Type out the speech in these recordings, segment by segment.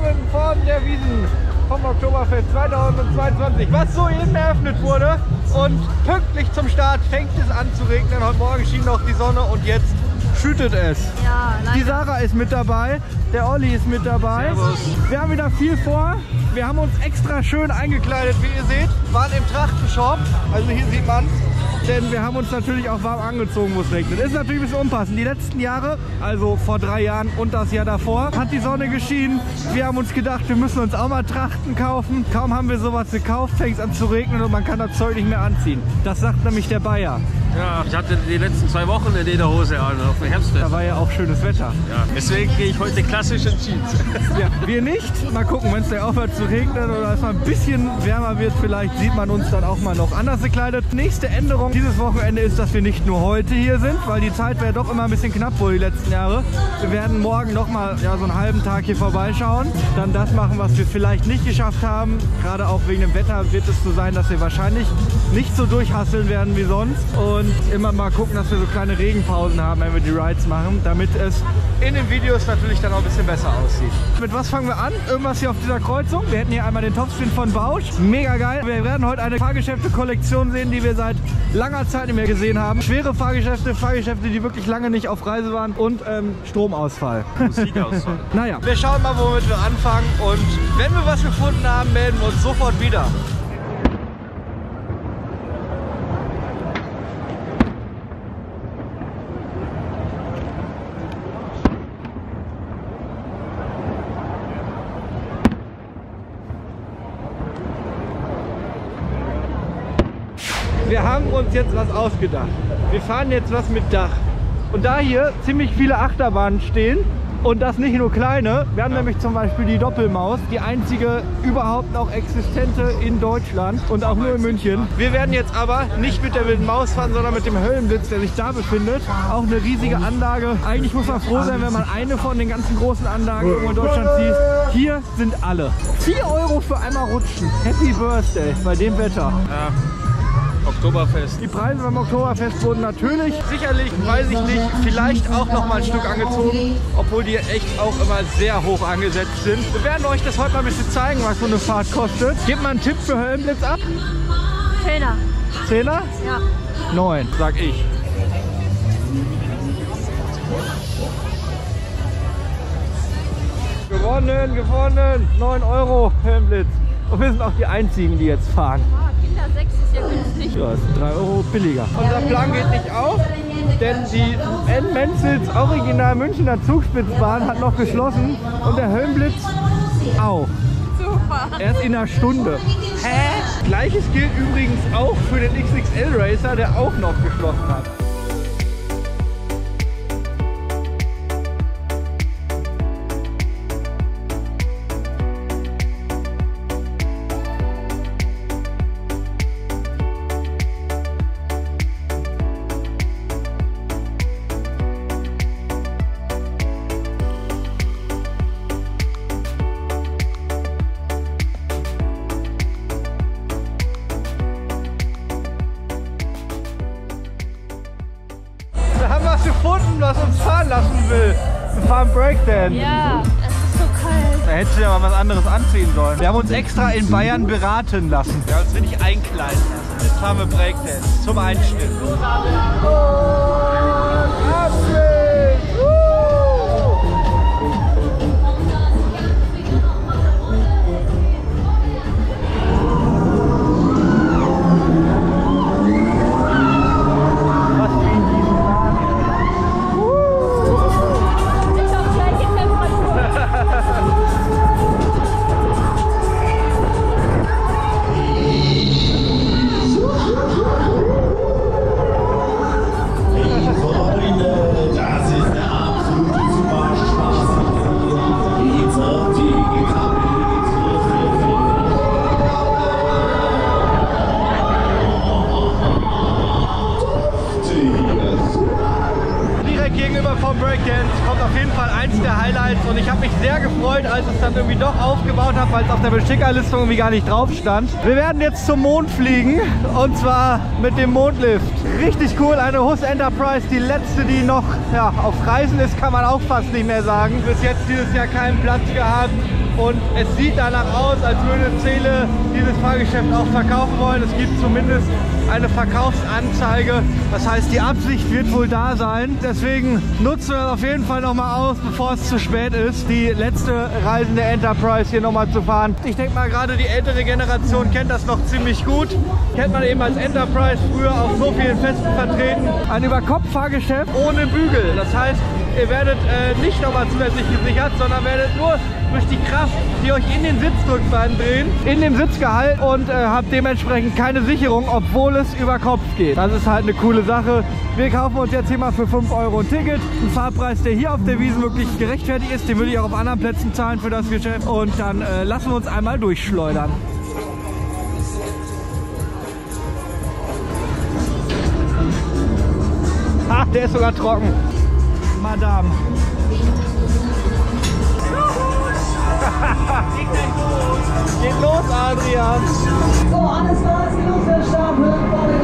Morgen von der Wiesn vom Oktoberfest 2022, was soeben eröffnet wurde, und pünktlich zum Start fängt es an zu regnen. Heute Morgen schien noch die Sonne und jetzt schüttet es. Ja, die Sarah ist mit dabei, der Olli ist mit dabei. Servus. Wir haben wieder viel vor. Wir haben uns extra schön eingekleidet, wie ihr seht. Waren im Trachtenshop, also hier sieht man es. Denn wir haben uns natürlich auch warm angezogen, wo es regnet. Ist natürlich ein bisschen unpassend. Die letzten Jahre, also vor 3 Jahren und das Jahr davor, hat die Sonne geschienen. Wir haben uns gedacht, wir müssen uns auch mal Trachten kaufen. Kaum haben wir sowas gekauft, fängt es an zu regnen und man kann das Zeug nicht mehr anziehen. Das sagt nämlich der Bayer. Ja, ich hatte die letzten 2 Wochen eine Lederhose an auf dem Herbstfest. Da war ja auch schönes Wetter. Ja, deswegen gehe ich heute klassisch in Jeans. Ja, wir nicht. Mal gucken, wenn es gleich aufhört zu regnen oder es mal ein bisschen wärmer wird, vielleicht sieht man uns dann auch mal noch anders gekleidet. Nächste Änderung dieses Wochenende ist, dass wir nicht nur heute hier sind, weil die Zeit wäre doch immer ein bisschen knapp wohl die letzten Jahre. Wir werden morgen nochmal so einen halben Tag hier vorbeischauen, dann das machen, was wir vielleicht nicht geschafft haben. Gerade auch wegen dem Wetter wird es so sein, dass wir wahrscheinlich nicht so durchhasseln werden wie sonst. Und immer mal gucken, dass wir so kleine Regenpausen haben, wenn wir die Rides machen, damit es in den Videos natürlich dann auch ein bisschen besser aussieht. Mit was fangen wir an? Irgendwas hier auf dieser Kreuzung. Wir hätten hier einmal den Topspin von Bausch. Mega geil. Wir werden heute eine Fahrgeschäfte-Kollektion sehen, die wir seit langer Zeit nicht mehr gesehen haben. Schwere Fahrgeschäfte, Fahrgeschäfte, die wirklich lange nicht auf Reise waren, und Stromausfall. Musikausfall. Naja. Wir schauen mal, womit wir anfangen, und wenn wir was gefunden haben, melden wir uns sofort wieder. Wir haben uns jetzt was ausgedacht. Wir fahren jetzt was mit Dach. Und da hier ziemlich viele Achterbahnen stehen, und das nicht nur kleine. Wir haben nämlich zum Beispiel die Doppelmaus, die einzige überhaupt noch existente in Deutschland und auch nur in München. Wir werden jetzt aber nicht mit der wilden Maus fahren, sondern mit dem Höllenblitz, der sich da befindet. Auch eine riesige Anlage. Eigentlich muss man froh sein, wenn man eine von den ganzen großen Anlagen in Deutschland sieht. Hier sind alle. 4 € für einmal rutschen. Happy Birthday bei dem Wetter. Ja. Oktoberfest. Die Preise beim Oktoberfest wurden natürlich, sicherlich, weiß ich nicht, vielleicht auch noch mal ein Stück angezogen, obwohl die echt auch immer sehr hoch angesetzt sind. Wir werden euch das heute mal ein bisschen zeigen, was so eine Fahrt kostet. Gebt mal einen Tipp für Höllenblitz ab. 10er. 10er? Ja. 9, sag ich. Gewonnen, gewonnen. 9 € Höllenblitz. Und wir sind auch die einzigen, die jetzt fahren. 6 ist ja günstig. Ja, ist 3 € billiger. Unser Plan geht nicht auf, denn die N-Menzels Original Münchner Zugspitzbahn hat noch geschlossen und der Höllenblitz auch. Super. Erst in einer Stunde. Hä? Gleiches gilt übrigens auch für den XXL-Racer, der auch noch geschlossen hat. Was uns fahren lassen will. Wir fahren Breakdance. Ja, es ist so kalt. Da hättest du ja mal was anderes anziehen sollen. Wir haben uns extra in Bayern beraten lassen. Wir haben uns nicht einkleiden lassen. Jetzt fahren wir Breakdance zum Einstimmen. Und ab geht's! Schickerliste irgendwie gar nicht drauf stand. Wir werden jetzt zum Mond fliegen, und zwar mit dem Mondlift. Richtig cool, eine Hus Enterprise, die letzte, die noch auf Reisen ist, kann man auch fast nicht mehr sagen. Bis jetzt dieses Jahr keinen Platz gehabt. und es sieht danach aus, als würde Zehle dieses Fahrgeschäft auch verkaufen wollen. Es gibt zumindest eine Verkaufsanzeige, das heißt, die Absicht wird wohl da sein. Deswegen nutzen wir das auf jeden Fall nochmal aus, bevor es zu spät ist, die letzte reisende Enterprise hier nochmal zu fahren. Ich denke mal, gerade die ältere Generation kennt das noch ziemlich gut. Kennt man eben als Enterprise, früher auf so vielen Festen vertreten. Ein Überkopffahrgeschäft ohne Bügel, das heißt, ihr werdet nicht nochmal zusätzlich gesichert, sondern werdet nur durch die Kraft, die euch in den Sitzdruck drehen, in dem Sitz gehalten und habt dementsprechend keine Sicherung, obwohl es über Kopf geht. Das ist halt eine coole Sache. Wir kaufen uns jetzt hier mal für 5 Euro ein Ticket. Ein Fahrpreis, der hier auf der Wiesn wirklich gerechtfertigt ist, den würde ich auch auf anderen Plätzen zahlen für das Geschäft. Und dann lassen wir uns einmal durchschleudern. Ach, der ist sogar trocken. Madame. Geht los, Adrian! So, alles klar, es geht los, wir starten mit dem Body.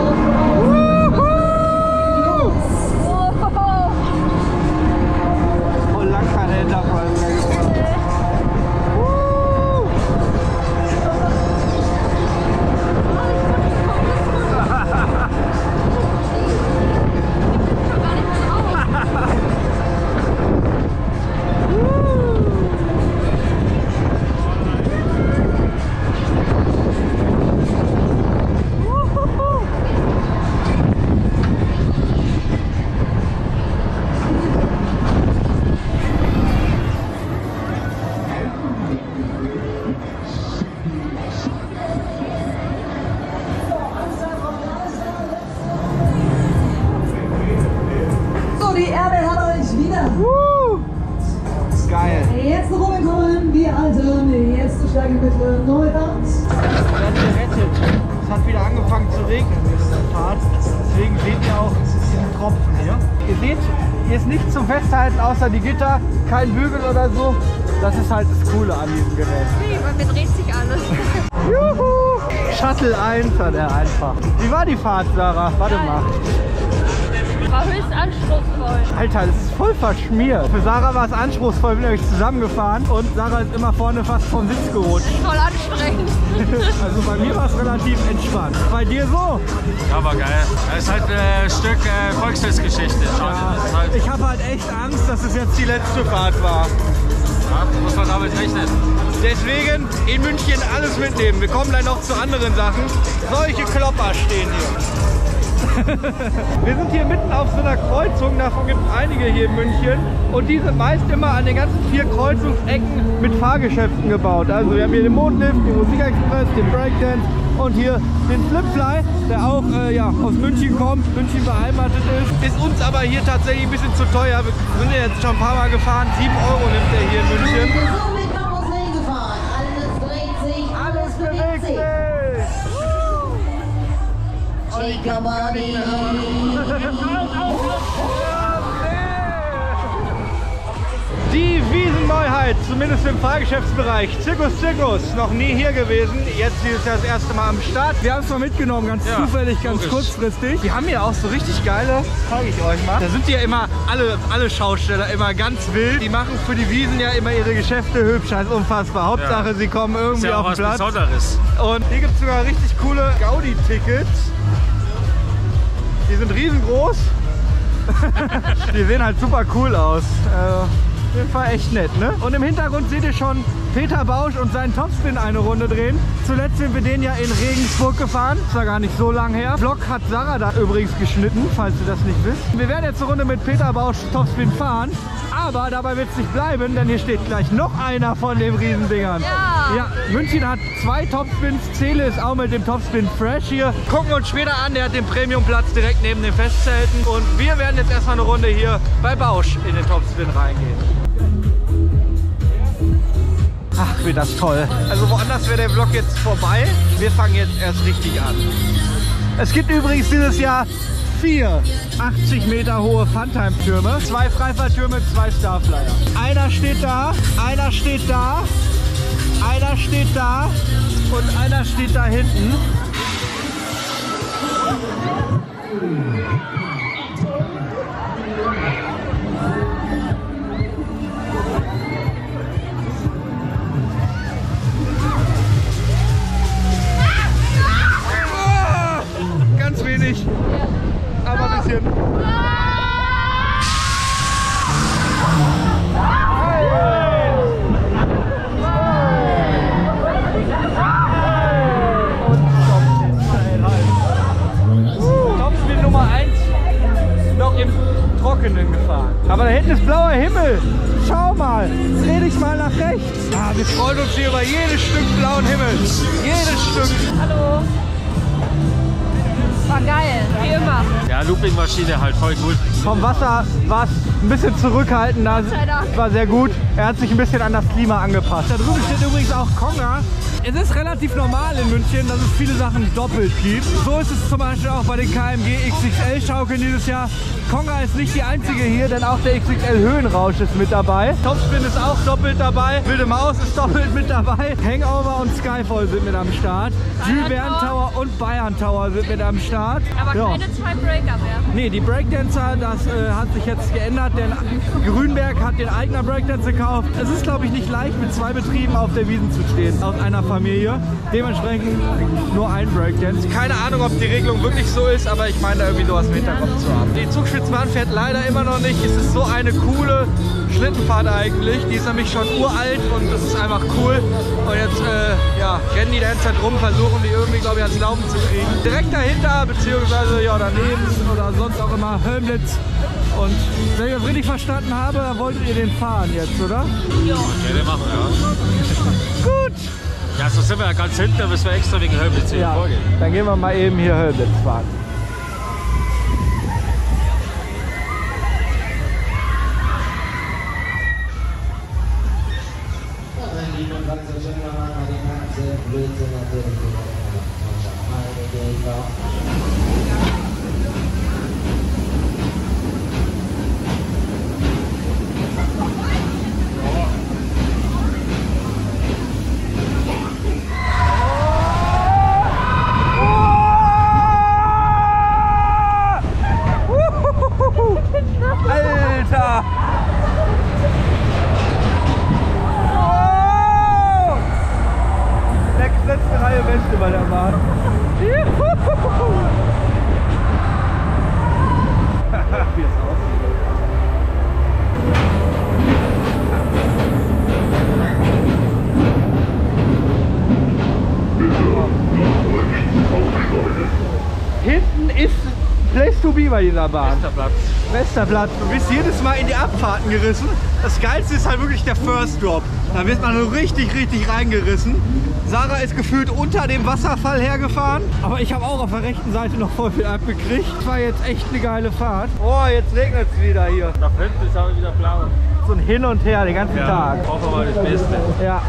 Und lang keine Enterprise mehr gefahren. Außer die Gitter, kein Bügel oder so. Das ist halt das Coole an diesem Gerät. Nee, man bedreht sich alles. Juhu! Shuttle 1 hat er einfach. Wie war die Fahrt, Sarah? Warte mal. War höchst anspruchsvoll. Alter, das ist voll verschmiert. Für Sarah war es anspruchsvoll, wir sind nämlich zusammengefahren und Sarah ist immer vorne fast vom Sitz gerutscht. Das ist voll anstrengend. Also bei mir war es relativ entspannt. Bei dir so? Ja, war geil. Es ist halt ein Stück Volksfestgeschichte. Ja, ich habe halt echt Angst, dass es jetzt die letzte Fahrt war. Ja, muss man damit rechnen. Deswegen in München alles mitnehmen. Wir kommen gleich noch zu anderen Sachen. Solche Klopper stehen hier. Wir sind hier mitten auf so einer Kreuzung, davon gibt es einige hier in München und die sind meist immer an den ganzen 4 Kreuzungsecken mit Fahrgeschäften gebaut. Also wir haben hier den Mondlift, den Musikexpress, den Breakdance und hier den Flipfly, der auch ja, aus München kommt, München beheimatet ist. Ist uns aber hier tatsächlich ein bisschen zu teuer, wir sind ja jetzt schon ein paar Mal gefahren, 7 Euro nimmt er hier in München. Alles bewegt sich! Die Wiesenneuheit, zumindest im Fahrgeschäftsbereich. Zirkus, noch nie hier gewesen. Jetzt dieses Jahr das erste Mal am Start. Wir haben es mal mitgenommen, ganz ja, zufällig, ganz kurzfristig. Die haben hier auch so richtig geile, zeige ich euch mal. Da sind ja immer alle Schausteller immer ganz wild. Die machen für die Wiesn ja immer ihre Geschäfte hübsch, das ist unfassbar. Hauptsache, ja, sie kommen irgendwie ja auf den Platz. Besonderes. Und hier gibt es sogar richtig coole Gaudi-Tickets. Die sind riesengroß. Die sehen halt super cool aus. Auf jeden Fall echt nett, ne? Und im Hintergrund seht ihr schon Peter Bausch und seinen Topspin eine Runde drehen. Zuletzt sind wir den ja in Regensburg gefahren. Das war gar nicht so lang her. Vlog hat Sarah da übrigens geschnitten, falls ihr das nicht wisst. Wir werden jetzt eine Runde mit Peter Bausch Topspin fahren. Aber dabei wird es nicht bleiben, denn hier steht gleich noch einer von den Riesendingern. Ja. Ja, München hat 2 Topspins. Zehle ist auch mit dem Topspin Fresh hier. Gucken wir uns später an, der hat den Premiumplatz direkt neben den Festzelten. Und wir werden jetzt erstmal eine Runde hier bei Bausch in den Topspin reingehen. Ach, wird das toll. Also woanders wäre der Vlog jetzt vorbei. Wir fangen jetzt erst richtig an. Es gibt übrigens dieses Jahr 4 80 Meter hohe Funtime-Türme, 2 Freifalltürme, 2 Starflyer. Einer steht da, einer steht da, einer steht da und einer steht da hinten. hinten ist blauer Himmel. Schau mal, dreh dich mal nach rechts. Ah, wir freuen uns hier über jedes Stück blauen Himmel. Jedes Stück. Hallo. War geil, wie immer. Ja, Looping-Maschine halt voll gut. Vom Wasser war es ein bisschen zurückhaltender. War sehr gut. Er hat sich ein bisschen an das Klima angepasst. Da drüben steht übrigens auch Konga. Es ist relativ normal in München, dass es viele Sachen doppelt gibt. So ist es zum Beispiel auch bei den KMG XXL-Schaukeln dieses Jahr. Konga ist nicht die einzige hier, denn auch der XXL-Höhenrausch ist mit dabei. Topspin ist auch doppelt dabei. Wilde Maus ist doppelt mit dabei. Hangover und Skyfall sind mit am Start. Bayern Tower und Bayern Tower sind mit am Start. Aber ja. Keine zwei Breaker mehr. Nee, die Breakdancer, das hat sich jetzt geändert, denn Grünberg hat den eigenen Breakdance gekauft. Es ist, glaube ich, nicht leicht, mit zwei Betrieben auf der Wiesn zu stehen, aus einer Familie. Dementsprechend nur ein Breakdance. Keine Ahnung, ob die Regelung wirklich so ist, aber ich meine da irgendwie sowas im Hinterkopf zu haben. Die Zugspitzbahn fährt leider immer noch nicht. Es ist so eine coole Schlittenfahrt eigentlich. Die ist nämlich schon uralt und das ist einfach cool. Und jetzt ja, rennen die da jetzt halt rum, versuchen die irgendwie, glaube ich, ans Laufen zu kriegen. Direkt dahinter, beziehungsweise ja, daneben oder sonst auch immer Höllenblitz. Und wenn ich das richtig verstanden habe, wolltet ihr den fahren jetzt, oder? Ja, den machen wir, ja. Gut! Ja, so sind wir ja ganz hinten, da müssen wir extra wegen Höllenblitz hier vorgehen. Dann gehen wir mal eben hier Höllenblitz fahren. Bei dieser Bahn. Westerplatz. Westerplatz. Du bist jedes Mal in die Abfahrten gerissen. Das Geilste ist halt wirklich der First Drop. Da wird man so richtig reingerissen. Sarah ist gefühlt unter dem Wasserfall hergefahren. Aber ich habe auch auf der rechten Seite noch voll viel abgekriegt. Das war jetzt echt eine geile Fahrt. Oh, jetzt regnet es wieder hier. Nach hinten ist aber wieder blau. So ein Hin und Her den ganzen Tag. Hoffen wir mal das Beste. Ja.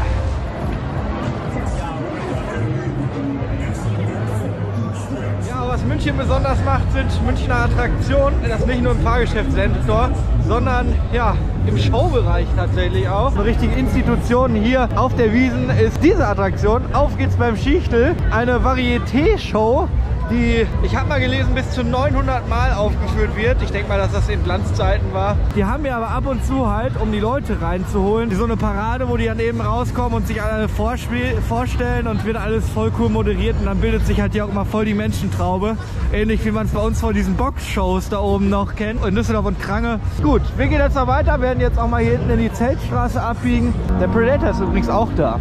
Was München besonders macht, sind Münchner Attraktionen. Das nicht nur im Fahrgeschäftssektor, sondern ja, im Showbereich tatsächlich auch. Eine richtige Institution hier auf der Wiesn ist diese Attraktion. Auf geht's beim Schichtel. Eine Varieté-Show, die, ich habe mal gelesen, bis zu 900 Mal aufgeführt wird. Ich denke mal, dass das in Glanzzeiten war. Die haben wir aber ab und zu halt, um die Leute reinzuholen, so eine Parade, wo die dann eben rauskommen und sich alle vorstellen und wird alles voll cool moderiert. Und dann bildet sich halt hier auch immer voll die Menschentraube. Ähnlich wie man es bei uns vor diesen Boxshows da oben noch kennt. In Düsseldorf und Krange. Gut, wir gehen jetzt mal weiter, werden jetzt auch mal hier hinten in die Zeltstraße abbiegen. Der Predator ist übrigens auch da.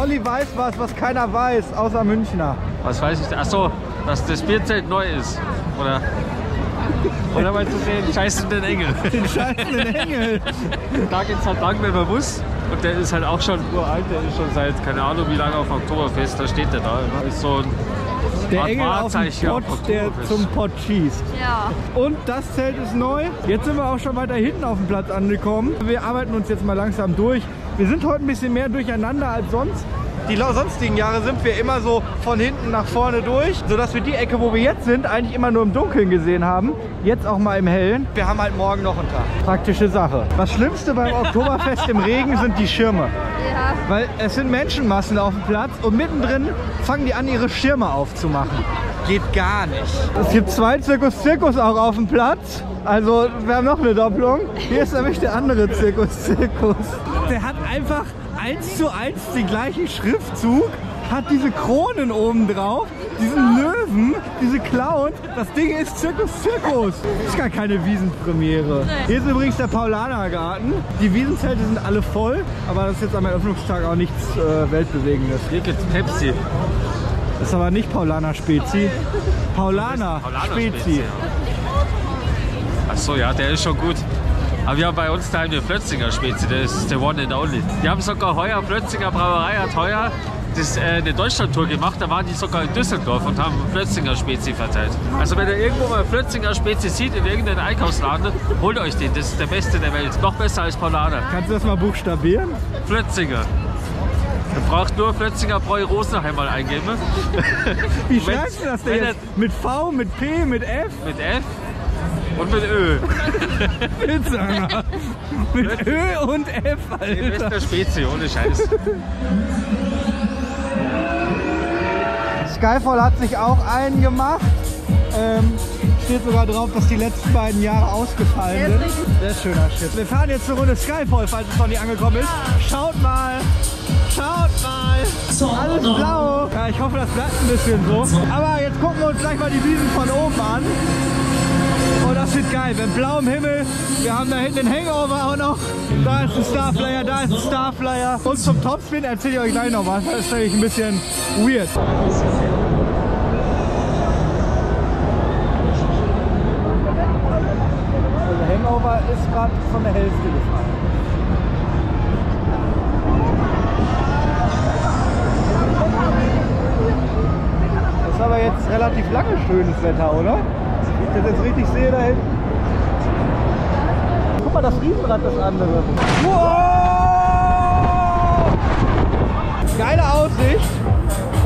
Olli weiß was keiner weiß, außer Münchner. Was weiß ich? Achso, dass das Bierzelt neu ist. Oder meinst du den scheißenden Engel? Den scheißenden Engel! Da geht's halt lang, wenn man muss. Und der ist halt auch schon uralt, der ist schon seit, keine Ahnung wie lange, auf Oktoberfest. Da steht der da. Das ist so ein der Engel auf dem Pott, der zum Pott schießt. Ja. Und das Zelt ist neu. Jetzt sind wir auch schon weiter hinten auf dem Platz angekommen. Wir arbeiten uns jetzt mal langsam durch. Wir sind heute ein bisschen mehr durcheinander als sonst. Die sonstigen Jahre sind wir immer so von hinten nach vorne durch, sodass wir die Ecke, wo wir jetzt sind, eigentlich immer nur im Dunkeln gesehen haben. Jetzt auch mal im Hellen. Wir haben halt morgen noch einen Tag. Praktische Sache. Das Schlimmste beim Oktoberfest im Regen sind die Schirme. Ja. Weil es sind Menschenmassen auf dem Platz und mittendrin fangen die an, ihre Schirme aufzumachen. Geht gar nicht. Es gibt zwei Zirkus auch auf dem Platz. Also wir haben noch eine Doppelung. Hier ist nämlich der andere Zirkus. Der hat einfach 1:1 den gleichen Schriftzug, hat diese Kronen oben drauf, diesen Löwen, diese Clown. Das Ding ist Zirkus. Das ist gar keine Wiesenpremiere. Hier ist übrigens der Paulanergarten. Die Wiesenzelte sind alle voll, aber das ist jetzt am Eröffnungstag auch nichts Weltbewegendes. Hier gibt's Pepsi. Das ist aber nicht Paulaner Spezi. Paulaner Spezi. Achso, ja, der ist schon gut. Aber wir haben bei uns daheim den Flötzinger Spezi, das ist der One and Only. Die haben sogar heuer, Flötzinger Brauerei hat heuer das, eine Deutschlandtour gemacht, da waren die sogar in Düsseldorf und haben Flötzinger Spezi verteilt. Also wenn ihr irgendwo mal Flötzinger Spezi sieht in irgendeinem Einkaufsladen, holt euch den, das ist der beste der Welt. Noch besser als Paulaner. Kannst du das mal buchstabieren? Flötzinger. Man braucht nur Flötzinger Bräu Rosenheim mal eingeben. Wie schreibst du das denn jetzt? Mit V, mit P, mit F? Mit F und mit Ö. Flötzinger. Mit Ö und F, Alter. Die beste Spezie, ohne Scheiß. Skyfall hat sich auch einen gemacht. Steht sogar drauf, dass die letzten beiden Jahre ausgefallen sind. Sehr schöner Shit. Wir fahren jetzt zur Runde Skyfall, falls es noch nicht angekommen ist. Schaut mal. Schaut mal, alles blau. Ja, ich hoffe, das bleibt ein bisschen so. Aber jetzt gucken wir uns gleich mal die Wiesen von oben an. Und das wird geil, mit blauem Himmel. Wir haben da hinten den Hangover auch noch. Da ist ein Starflyer, da ist ein Starflyer. Und zum Topspin erzähle ich euch gleich noch was. Das ist nämlich ein bisschen weird. Der Hangover ist gerade von der Hälfte gefahren. Das ist aber jetzt relativ lange schönes Wetter, oder? Wenn ich das jetzt richtig sehe da hinten. Guck mal, das Riesenrad, das andere. Wow! Geile Aussicht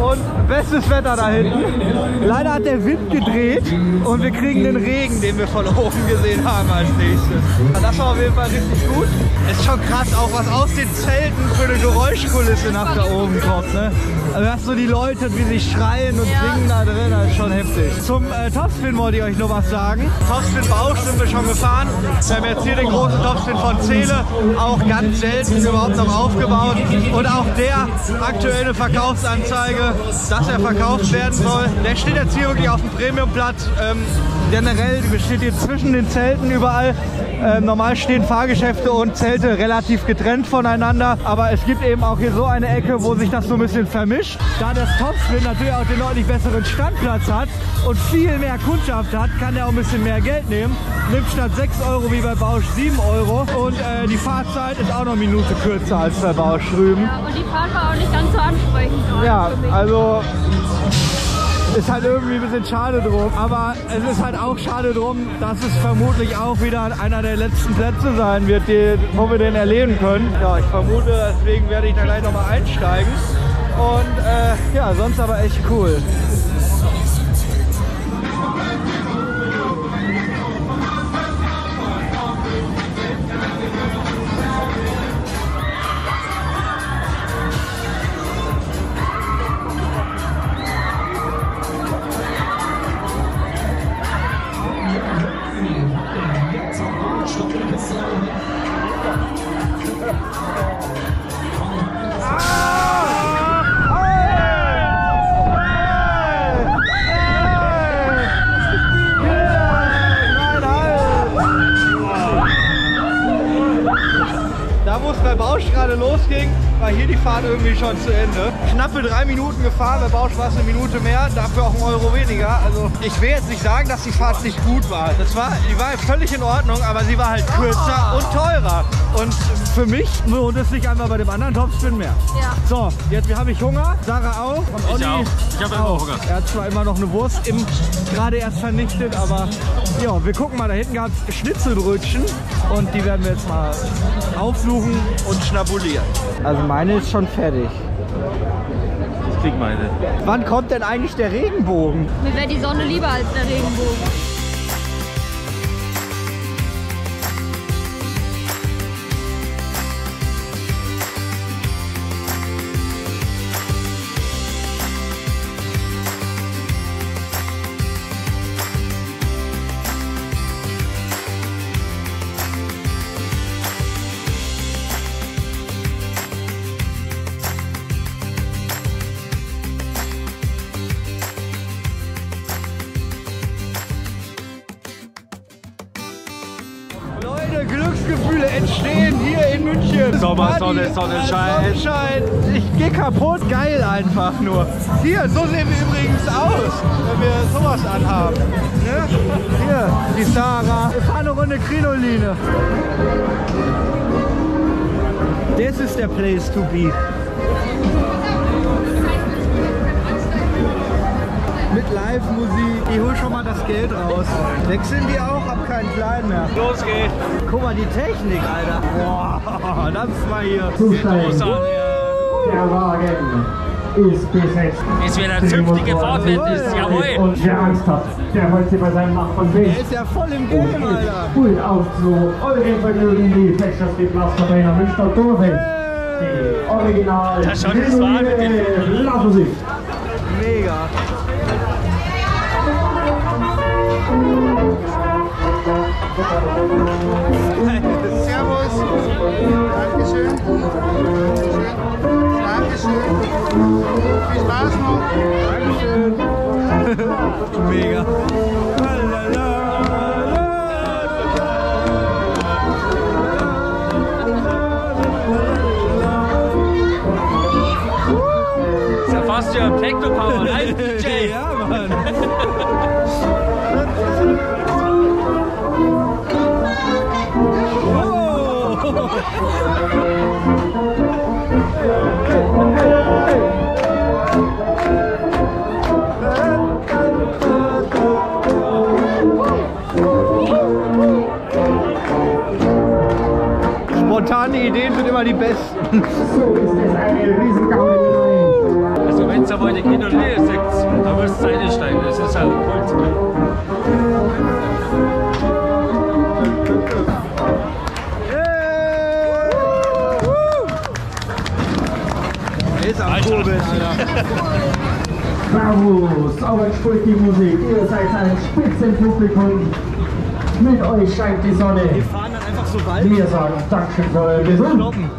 und bestes Wetter da hinten. Leider hat der Wind gedreht und wir kriegen den Regen, den wir von oben gesehen haben als nächstes. Das war auf jeden Fall richtig gut. Ist schon krass, auch was aus den Zelten für eine Geräuschkulisse nach da oben kommt, ne? Also hast so die Leute, wie sie schreien und singen da drin, das ist schon heftig. Zum Topspin wollte ich euch noch was sagen. Topspin Bausch sind wir schon gefahren. Wir haben jetzt hier den großen Topspin von Zehle, auch ganz selten überhaupt noch aufgebaut. Und auch der aktuelle Verkaufsanzeige, dass er verkauft werden soll, der steht jetzt hier wirklich auf dem Premiumplatz. Generell steht hier zwischen den Zelten überall. Normal stehen Fahrgeschäfte und Zelte relativ getrennt voneinander, aber es gibt eben auch hier so eine Ecke, wo sich das so ein bisschen vermischt. Da das Topspin natürlich auch den deutlich besseren Standplatz hat und viel mehr Kundschaft hat, kann der auch ein bisschen mehr Geld nehmen. Nimmt statt 6 € wie bei Bausch 7 € und die Fahrzeit ist auch noch eine Minute kürzer als bei Bausch drüben. Ja, und die Fahrt war auch nicht ganz so ansprechend. Ja, also... Ist halt irgendwie ein bisschen schade drum, aber es ist halt auch schade drum, dass es vermutlich auch wieder einer der letzten Plätze sein wird, wo wir den erleben können. Ja, ich vermute, deswegen werde ich da gleich nochmal einsteigen und ja, sonst aber echt cool. Irgendwie schon zu Ende. Knappe 3 Minuten gefahren, bei Bausch war es 1 Minute mehr, dafür auch 1 € weniger. Also ich will jetzt nicht sagen, dass die Fahrt nicht gut war. Die war völlig in Ordnung, aber sie war halt kürzer und teurer. Und für mich lohnt es sich einmal bei dem anderen Topspin mehr. Ja. So, jetzt habe ich Hunger, Sarah auch. Und Olli auch. Ich habe immer Hunger. Er hat zwar immer noch eine Wurst gerade erst vernichtet, aber ja, wir gucken mal, da hinten gab es Schnitzelbrötchen und die werden wir jetzt mal aufsuchen und schnabulieren. Also meine ist schon fertig. Das kriegt man hin. Wann kommt denn eigentlich der Regenbogen? Mir wäre die Sonne lieber als der Regenbogen. Glücksgefühle entstehen hier in München. Sommer, Sonne, Sonnenschein. Ich gehe kaputt. Geil einfach nur. Hier, so sehen wir übrigens aus, wenn wir sowas anhaben. Ne? Hier, die Sarah. Wir fahren eine Runde Krinoline. This is the place to be. Mit Live-Musik. Ich hol schon mal das Geld raus. Wechseln die auch? Hab keinen Plan mehr. Los geht's. Guck mal die Technik, Alter. Boah, das ist mal hier. Der Wagen ist besetzt. Es wird ein zünftiger Fahrtwind, ist jawohl. Und wer Angst hat, der holt sie bei seinem Nachbarn weg. Der ist ja voll im Game, Alter. Gut auf zu euren Vergnügen, die Fächers, die Blaster bei einer Münchner Oktoberfest. Die Original. Das schaut jetzt mal an mit dem Laufmusik. Mega. Servus. Dankeschön. Dankeschön. Viel Spaß noch. Dankeschön. Mega. Ist ja fast ja Techno Power Live DJ. Ja, Mann. Spontane Ideen sind immer die besten. So ist es eine Riesengaudi. Also wenn es aber eine Kinole ist, da müsst ihr einsteigen, das ist halt cool. Bravo, sauber sprüht die Musik, ihr seid ein Spitzenpublikum. Mit euch scheint die Sonne. Wir fahren dann einfach so weit. Wir sagen Dankeschön für euer Besuch.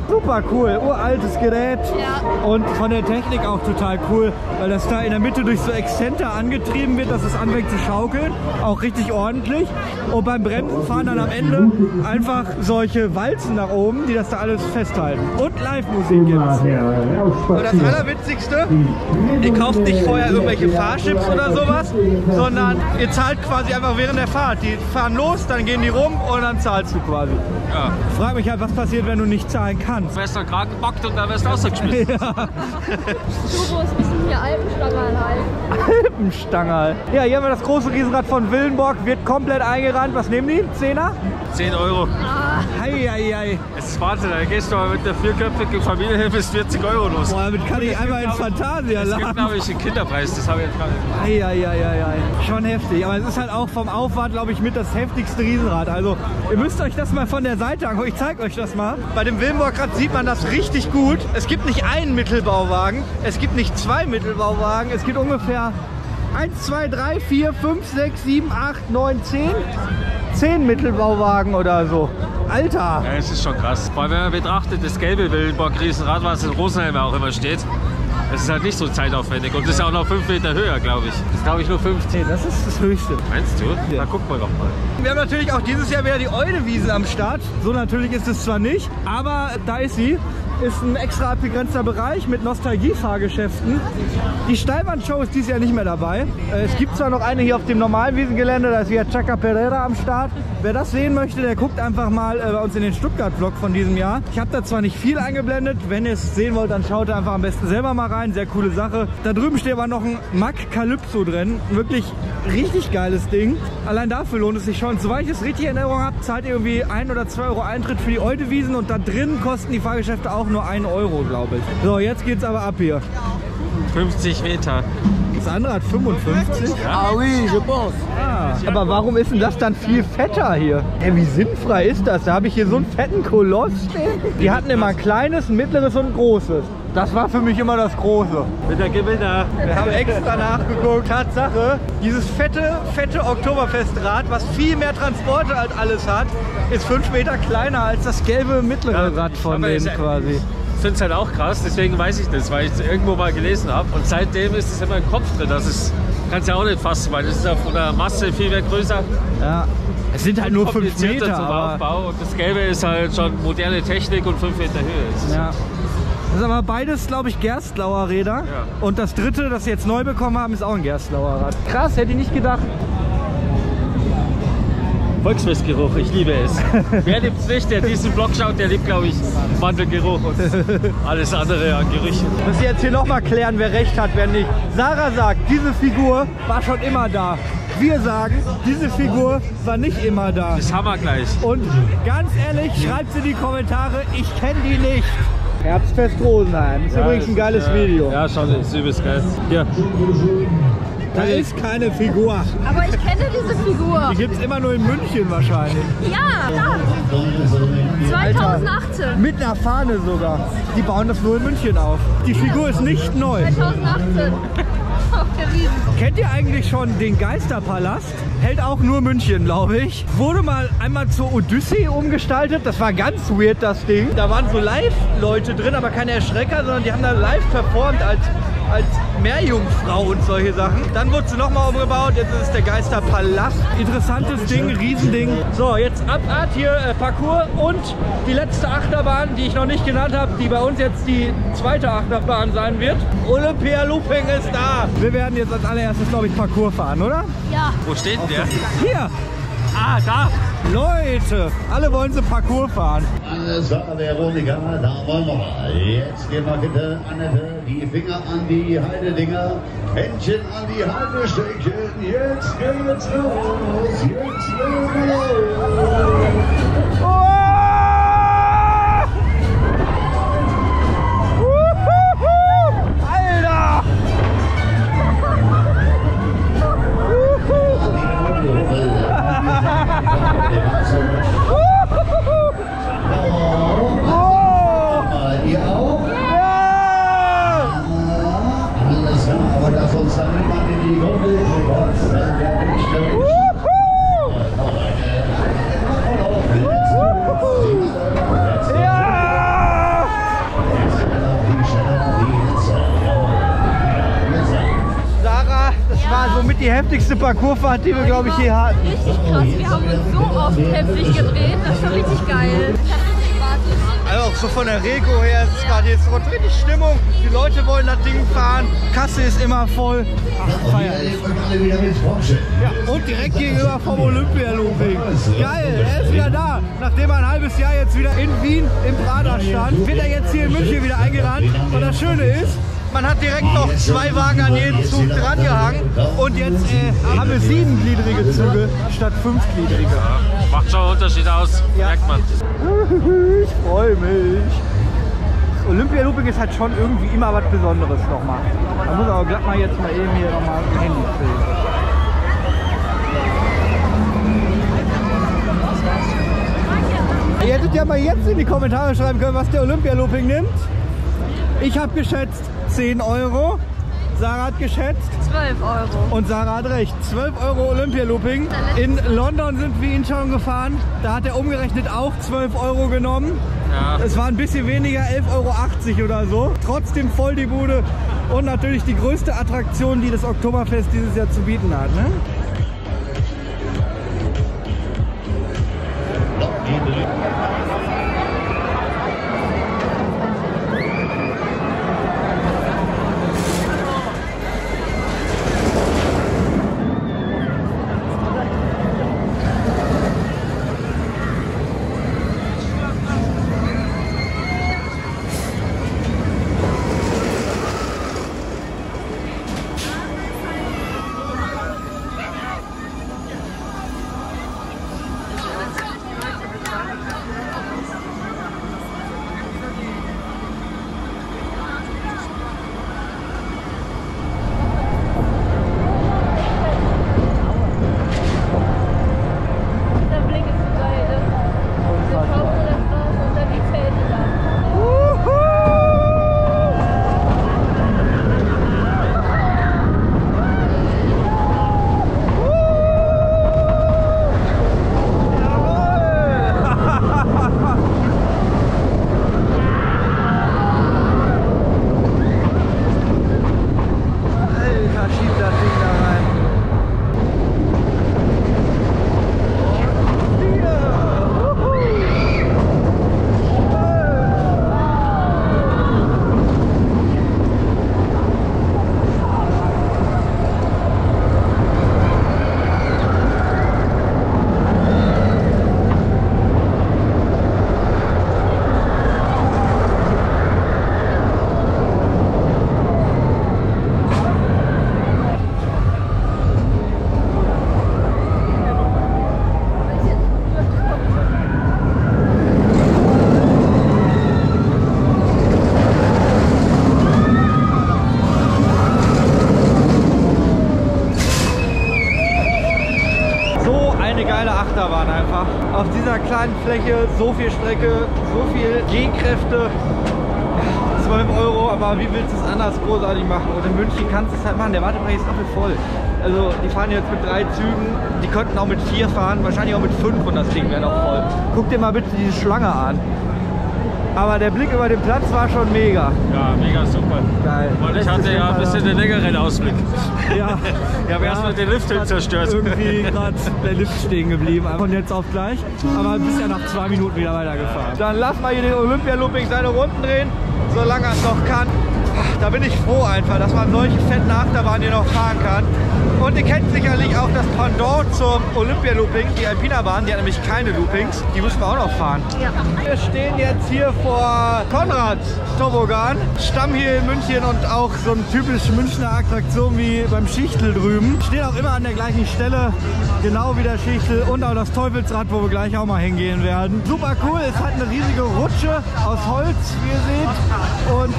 Super cool, uraltes Gerät. Ja. Und von der Technik auch total cool, weil das da in der Mitte durch so Exzenter angetrieben wird, dass es anfängt zu schaukeln. Auch richtig ordentlich. Und beim Bremsen fahren dann am Ende einfach solche Walzen nach oben, die das da alles festhalten. Und Live-Musik gibt's. Und das Allerwitzigste, ihr kauft nicht vorher irgendwelche Fahrschips oder sowas, sondern ihr zahlt quasi einfach während der Fahrt. Die fahren los, dann gehen die rum und dann zahlst du quasi. Ja. Frag mich halt, was passiert, wenn du nicht zahlen kannst. Du wärst dann gerade gebackt und dann wärst du rausgeschmissen. Ja. Turbos müssen hier Alpenstangerl halten. Alpenstangerl. Ja, hier haben wir das große Riesenrad von Willenborg. Wird komplett eingerannt. Was nehmen die? 10er? 10 Euro. Hei, hei, hei. Es ist Wahnsinn. Da gehst du mal mit der vierköpfigen Familienhilfe ist 40 Euro los. Boah, damit kann ich einmal ins Phantasialand. Es gibt, glaube ich, einen Kinderpreis. Das habe ich jetzt gerade nicht. Hei, hei, hei, hei. Schon heftig. Aber es ist halt auch vom Aufwand, glaube ich, mit das heftigste Riesenrad. Also, ihr müsst euch das mal von der Seite angucken. Ich zeige euch das mal. Bei dem Willenborgrad sieht man das richtig gut. Es gibt nicht einen Mittelbauwagen, es gibt nicht zwei Mittelbauwagen, es gibt ungefähr 1, 2, 3, 4, 5, 6, 7, 8, 9, 10. 10 Mittelbauwagen oder so. Alter! Ja, es ist schon krass. Vor allem, wenn man betrachtet, das gelbe Willenborg-Riesenrad, was in Rosenheim auch immer steht, das ist halt nicht so zeitaufwendig und ist auch noch 5 Meter höher, glaube ich. Das ist, glaube ich, nur 15. Das ist das Höchste. Meinst du? Ja. Da gucken wir doch mal. Wir haben natürlich auch dieses Jahr wieder die Oide Wiesn am Start. So natürlich ist es zwar nicht, aber da ist sie. Ist ein extra abgegrenzter Bereich mit Nostalgie-Fahrgeschäften. Die Steilbahn-Show ist dieses Jahr nicht mehr dabei. Es gibt zwar noch eine hier auf dem normalen Wiesengelände, da ist wieder Chaka Pereira am Start. Wer das sehen möchte, der guckt einfach mal bei uns in den Stuttgart-Vlog von diesem Jahr. Ich habe da zwar nicht viel eingeblendet, wenn ihr es sehen wollt, dann schaut da einfach am besten selber mal rein. rein, sehr coole Sache. Da drüben steht aber noch ein Mack Calypso drin. Wirklich richtig geiles Ding. Allein dafür lohnt es sich schon. Soweit ich es richtig in Erinnerung habe, zahlt ihr irgendwie 1 oder 2 Euro Eintritt für die Oide Wiesn und da drin kosten die Fahrgeschäfte auch nur 1 Euro, glaube ich. So, jetzt geht's aber ab hier. 50 Meter. Das andere hat 55. Ah oui, je pense. Ah. Aber warum ist denn das dann viel fetter hier? Ey, wie sinnfrei ist das? Da habe ich hier so einen fetten Koloss stehen. Die hatten immer ein kleines, ein mittleres und ein großes. Das war für mich immer das Große. Mit der Gewinner. Wir haben extra nachgeguckt. Tatsache, dieses fette Oktoberfestrad, was viel mehr Transporte als alles hat, ist 5 Meter kleiner als das gelbe mittlere Rad von denen quasi. Ich finde es halt auch krass, deswegen weiß ich das, weil ich es irgendwo mal gelesen habe. Und seitdem ist es immer im Kopf drin. Das kannst ja auch nicht fassen, weil das ist ja von der Masse viel mehr größer. Ja, es sind halt nur 5 Meter zum Aufbau. Und das Gelbe ist halt schon moderne Technik und 5 Meter Höhe. Ist ja. Das ist aber beides, glaube ich, Gerstlauer Räder. Ja. Und das dritte, das sie jetzt neu bekommen haben, ist auch ein Gerstlauer Rad. Krass, hätte ich nicht gedacht. Volksfestgeruch, ich liebe es. Wer liebt es nicht, der diesen Vlog schaut, der liebt, glaube ich, Mandelgeruch und alles andere an Gerüchen. Müssen wir jetzt hier nochmal klären, wer recht hat, wer nicht. Sarah sagt, diese Figur war schon immer da. Wir sagen, diese Figur war nicht immer da. Das haben wir gleich. Und ganz ehrlich, schreibt sie in die Kommentare, ich kenne die nicht. Herbstfest Rosenheim, ist ja, übrigens ein geiles Video. Ja, schau, das ist übelst geil. Hier. Da ist keine Figur. Aber ich kenne diese Figur. Die gibt es immer nur in München wahrscheinlich. Ja, da. 2018. Alter, mit einer Fahne sogar. Die bauen das nur in München auf. Die Figur ist nicht neu. 2018. Auf der Wiesn. Kennt ihr eigentlich schon den Geisterpalast? Hält auch nur München, glaube ich. Wurde mal einmal zur Odyssee umgestaltet. Das war ganz weird, das Ding. Da waren so Live-Leute drin, aber keine Erschrecker, sondern die haben da live performt als Meerjungfrau und solche Sachen. Dann wurde sie nochmal umgebaut, jetzt ist es der Geisterpalast. Interessantes Ding, Riesending. So, jetzt Abfahrt hier, Parkour und die letzte Achterbahn, die ich noch nicht genannt habe, die bei uns jetzt die zweite Achterbahn sein wird. Olympia-Lupi ist da. Wir werden jetzt als allererstes, glaube ich, Parkour fahren, oder? Ja. Wo steht denn der? Hier. Ah, da. Leute, alle wollen so Parkour fahren. Alles war der Rotiger, da wollen wir mal. Jetzt gehen wir bitte, Annette, die Finger an die Heidedinger, Händchen an die Heidestückchen. Jetzt geht's los, jetzt geht's los. Oh! Die heftigste Parkourfahrt, die wir, glaube ich, je hatten. Richtig krass, wir haben uns so oft heftig gedreht, das war richtig geil. Also auch so von der Rego her ist es gerade jetzt richtig Stimmung. Die Leute wollen das Ding fahren, Kasse ist immer voll. Ach, feierlich. Ja, und direkt gegenüber vom Olympia-Looping. Geil, er ist wieder da. Nachdem er ein halbes Jahr jetzt wieder in Wien im Prater stand, wird er jetzt hier in München wieder eingerannt. Und das Schöne ist, man hat direkt noch 2 Wagen an jedem Zug dran gehangen und jetzt haben wir 7-gliedrige Züge statt 5-gliedrige. Ja, macht schon einen Unterschied aus, merkt man. Ich freue mich. Olympia-Looping ist halt schon irgendwie immer was Besonderes nochmal. Man muss aber glatt mal jetzt mal eben hier nochmal ein Handy filmen. Ihr hättet ja mal jetzt in die Kommentare schreiben können, was der Olympia-Looping nimmt. Ich habe geschätzt 10 Euro, Sarah hat geschätzt 12 Euro und Sarah hat recht, 12 Euro Olympia-Looping. In London sind wir ihn schon gefahren, da hat er umgerechnet auch 12 Euro genommen. Ja. Es war ein bisschen weniger, 11,80 Euro oder so. Trotzdem voll die Bude und natürlich die größte Attraktion, die das Oktoberfest dieses Jahr zu bieten hat. Ne? eine geile Achterbahn einfach. Auf dieser kleinen Fläche so viel Strecke, so viel Gehkräfte. 12 €, aber wie willst du es anders großartig machen? Und in München kannst du es halt machen. Der Wartebereich ist doppelt voll. Also die fahren jetzt mit 3 Zügen, die könnten auch mit 4 fahren, wahrscheinlich auch mit 5 und das Ding wäre noch voll. Guck dir mal bitte diese Schlange an. Aber der Blick über den Platz war schon mega. Ja, mega super. Geil. Und ich hatte ja ein bisschen den längeren Ausblick. Ja. Ich habe erstmal den Lift zerstört. Irgendwie gerade der Lift stehen geblieben. Von jetzt auf gleich. Aber bis ja nach 2 Minuten wieder weitergefahren. Dann lass mal hier den Olympia-Lupi seine Runden drehen, solange er es noch kann. Da bin ich froh einfach, dass man solche fetten Achterbahnen hier noch fahren kann. Und ihr kennt sicherlich auch das Pendant zum Olympia-Looping, die Alpina-Bahn. Die hat nämlich keine Loopings, die müssen wir auch noch fahren. Ja. Wir stehen jetzt hier vor Konrads Toboggan, Stamm hier in München und auch so eine typische Münchner Attraktion wie beim Schichtel drüben. Steht auch immer an der gleichen Stelle, genau wie der Schichtel und auch das Teufelsrad, wo wir gleich auch mal hingehen werden. Super cool, es hat eine riesige Rutsche aus Holz, wie ihr seht. Und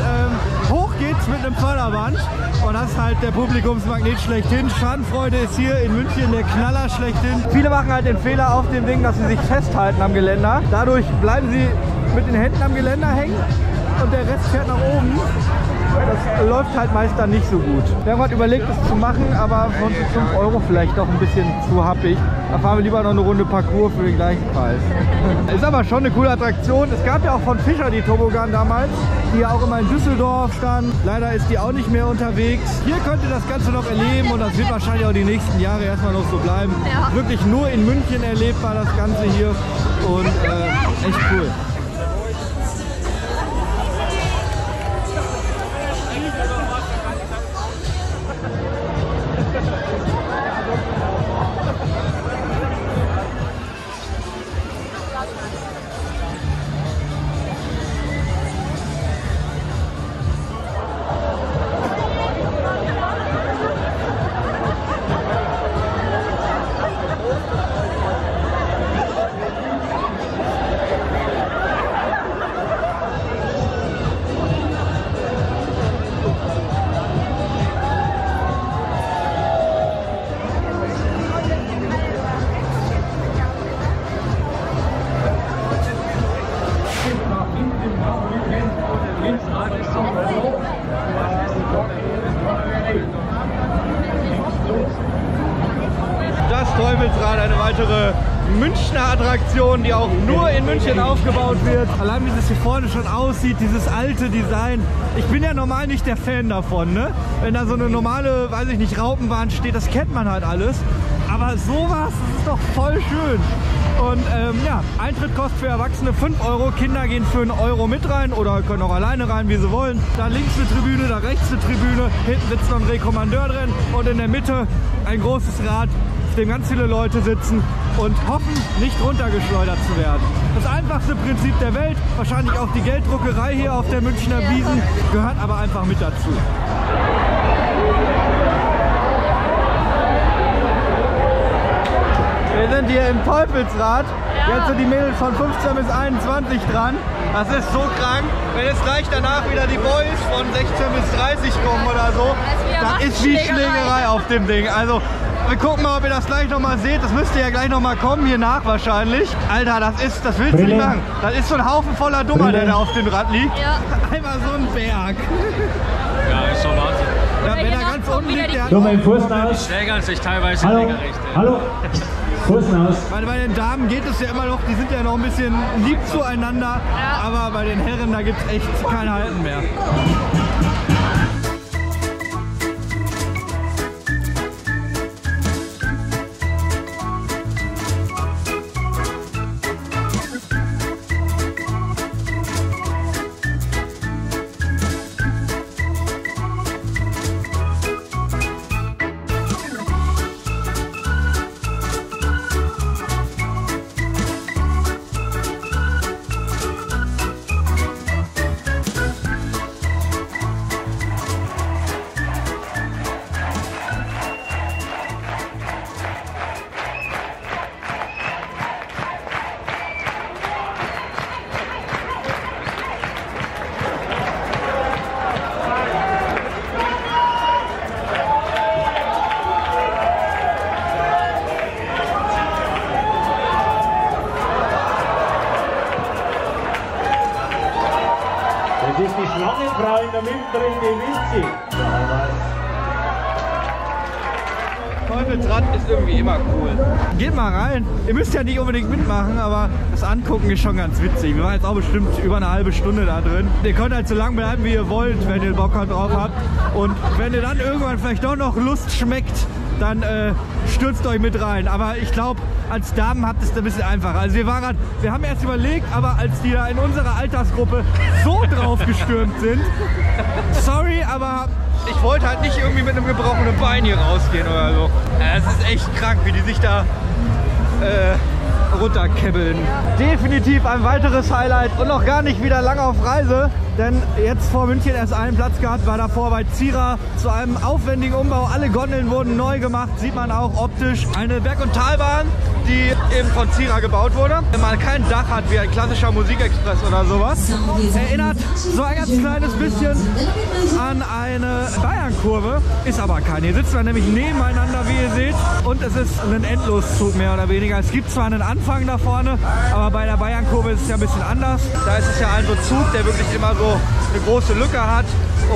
hoch geht's mit einem Förderband und das ist halt der Publikumsmagnet schlechthin. Schadenfreude ist hier in München der Knaller schlechthin. Viele machen halt den Fehler auf dem Ding, dass sie sich festhalten am Geländer. Dadurch bleiben sie mit den Händen am Geländer hängen und der Rest fährt nach oben. Das läuft halt meist dann nicht so gut. Wir haben halt überlegt, es zu machen, aber von 5 € vielleicht doch ein bisschen zu happig. Da fahren wir lieber noch eine Runde Parkour für den gleichen Preis. Ist aber schon eine coole Attraktion. Es gab ja auch von Fischer die Toboggan damals, die ja auch immer in Düsseldorf stand. Leider ist die auch nicht mehr unterwegs. Hier könnt ihr das Ganze noch erleben und das wird wahrscheinlich auch die nächsten Jahre erstmal noch so bleiben. Ja. Wirklich nur in München erlebbar das Ganze hier und echt cool. Die auch nur in München aufgebaut wird. Allein wie es hier vorne schon aussieht, dieses alte Design. Ich bin ja normal nicht der Fan davon, ne? Wenn da so eine normale, weiß ich nicht, Raupenbahn steht, das kennt man halt alles. Aber sowas, das ist doch voll schön. Und ja, Eintritt kostet für Erwachsene 5 €, Kinder gehen für 1 € mit rein oder können auch alleine rein, wie sie wollen. Da links eine Tribüne, da rechts eine Tribüne, hinten sitzt noch ein Rekommandeur drin und in der Mitte ein großes Rad, auf dem ganz viele Leute sitzen und hoffen, nicht runtergeschleudert zu werden. Das einfachste Prinzip der Welt, wahrscheinlich auch die Gelddruckerei hier auf der Münchner Wiesn, gehört aber einfach mit dazu. Wir sind hier im Teufelsrad. Jetzt sind die Mädels von 15 bis 21 dran. Das ist so krank. Wenn jetzt gleich danach wieder die Boys von 16 bis 30 kommen oder so, das ist wie Schlägerei auf dem Ding. Also, wir gucken mal, ob ihr das gleich nochmal seht. Das müsste ja gleich nochmal kommen, hier nach wahrscheinlich. Alter, das willst du nicht machen. Das ist so ein Haufen voller Dummer, der da auf dem Rad liegt. Ja. Einmal so ein Berg. Ja, ist schon Wahnsinn. Ja, wenn er ganz unten liegt, der hat die schlägern sich teilweise regelrecht. Hallo. Bei den Damen geht es ja immer noch, die sind ja noch ein bisschen lieb zueinander, aber bei den Herren, da gibt es echt kein Halten mehr. Frau in der Münsterin, die Witzi. Teufelsrad ist irgendwie immer cool. Geht mal rein. Ihr müsst ja nicht unbedingt mitmachen, aber das Angucken ist schon ganz witzig. Wir waren jetzt auch bestimmt über eine halbe Stunde da drin. Ihr könnt halt so lang bleiben, wie ihr wollt, wenn ihr Bock drauf habt. Und wenn ihr dann irgendwann vielleicht doch noch Lust schmeckt, dann stürzt euch mit rein. Aber ich glaube, als Damen habt ihr es ein bisschen einfacher. Also wir haben erst überlegt, aber als die da in unserer Altersgruppe so drauf gestürmt sind, sorry, aber ich wollte halt nicht irgendwie mit einem gebrochenen Bein hier rausgehen oder so. Es ist echt krank, wie die sich da runterkebbeln. Definitiv ein weiteres Highlight und noch gar nicht wieder lange auf Reise, denn jetzt vor München erst einen Platz gehabt, war davor bei Zira zu einem aufwendigen Umbau. Alle Gondeln wurden neu gemacht, sieht man auch optisch. Eine Berg- und Talbahn, die eben von Zira gebaut wurde. Wenn man kein Dach hat, wie ein klassischer Musikexpress oder sowas, erinnert so ein ganz kleines bisschen an eine Bayernkurve, ist aber keine. Hier sitzen wir nämlich nebeneinander, wie ihr seht, und es ist ein Endloszug mehr oder weniger. Es gibt zwar einen Anfang da vorne, aber bei der Bayernkurve ist es ja ein bisschen anders. Da ist es ja ein so Zug, der wirklich immer so eine große Lücke hat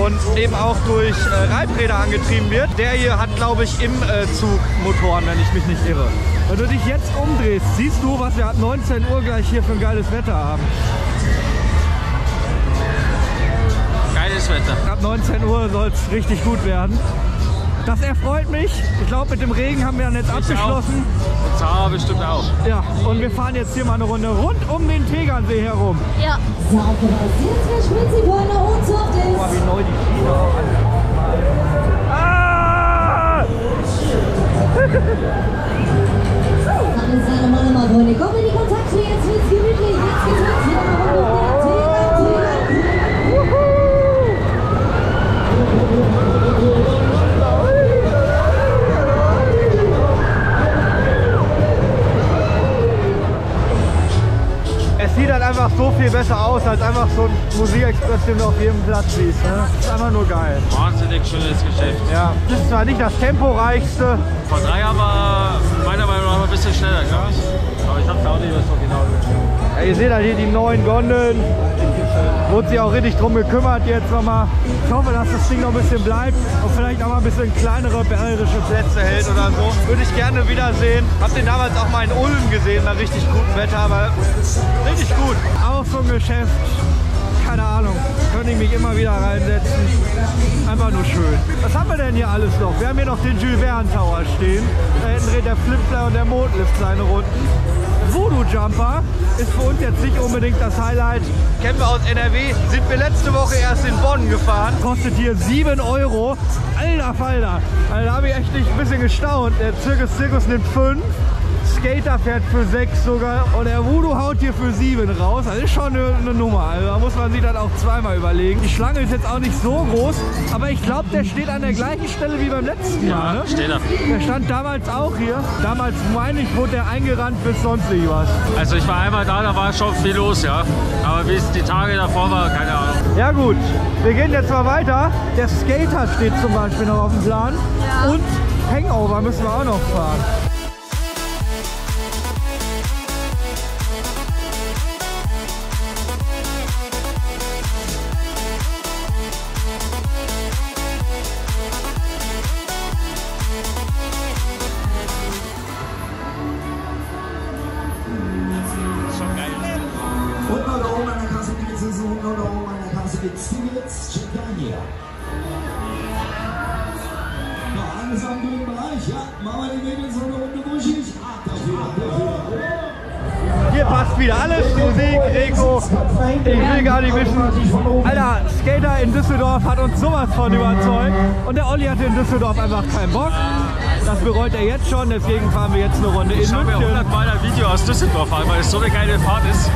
und eben auch durch Reibräder angetrieben wird. Der hier hat, glaube ich, im Zug Motoren, wenn ich mich nicht irre. Wenn du dich jetzt umdrehst, siehst du, was wir ab 19 Uhr gleich hier für ein geiles Wetter haben. Geiles Wetter. Ab 19 Uhr soll es richtig gut werden. Das erfreut mich. Ich glaube, mit dem Regen haben wir dann jetzt abgeschlossen. Sarah bestimmt auch. Ja, und wir fahren jetzt hier mal eine Runde rund um den Tegernsee herum. Ja. Boah, wie neu die Schiene auch an. Ah! Komm in die Kontakte, jetzt wird's gemütlich, jetzt geht's wieder mal runter. Sieht halt einfach so viel besser aus, als einfach so ein Musikexpress, den du auf jedem Platz siehst. Ne? Ist einfach nur geil. Wahnsinnig schönes Geschäft. Ja, das ist zwar nicht das temporeichste. Vor 3 Jahren war meiner Meinung nach ein bisschen schneller, glaube ich. Aber ich hab's auch nicht mehr so genau gesehen. Ja, ihr seht halt hier die neuen Gondeln. Wurde sich auch richtig drum gekümmert jetzt nochmal. Ich hoffe, dass das Ding noch ein bisschen bleibt und vielleicht auch mal ein bisschen kleinere bayerische Plätze hält oder so. Würde ich gerne wiedersehen. Hab den damals auch mal in Ulm gesehen, bei richtig gutem Wetter, aber richtig gut. Auch so ein Geschäft, keine Ahnung, könnte ich mich immer wieder reinsetzen. Einfach nur schön. Was haben wir denn hier alles noch? Wir haben hier noch den Jules Verne Tower stehen. Da hinten dreht der Flipfly und der Mondlift seine Runden. Voodoo Jumper ist für uns jetzt nicht unbedingt das Highlight. Kennen wir aus NRW, sind wir letzte Woche erst in Bonn gefahren. Kostet hier 7 Euro. Alter Falter, also da habe ich echt ein bisschen gestaunt. Der Zirkus nimmt 5, Skater fährt für 6 sogar und der Voodoo haut hier für 7 raus. Das ist schon eine Nummer, also da muss man sich dann auch zweimal überlegen. Die Schlange ist jetzt auch nicht so groß, aber ich glaube, der steht an der gleichen Stelle wie beim letzten Jahr. Ja, ne? Steht er. Der stand damals auch hier. Damals, meine ich, wurde der eingerannt bis sonst nicht was. Also ich war einmal da, da war schon viel los, ja. Aber wie es die Tage davor war, keine Ahnung. Ja gut, wir gehen jetzt mal weiter. Der Skater steht zum Beispiel noch auf dem Plan. Ja. Und Hangover müssen wir auch noch fahren. Hier passt wieder alles, Musik, Reko, ich will gar nicht wissen. Alter, Skater in Düsseldorf hat uns sowas von überzeugt und der Olli hatte in Düsseldorf einfach keinen Bock. Das bereut er jetzt schon, deswegen fahren wir jetzt eine Runde in München. Ich habe ja 100 Mal ein Video aus Düsseldorf an, weil es so eine geile Fahrt ist.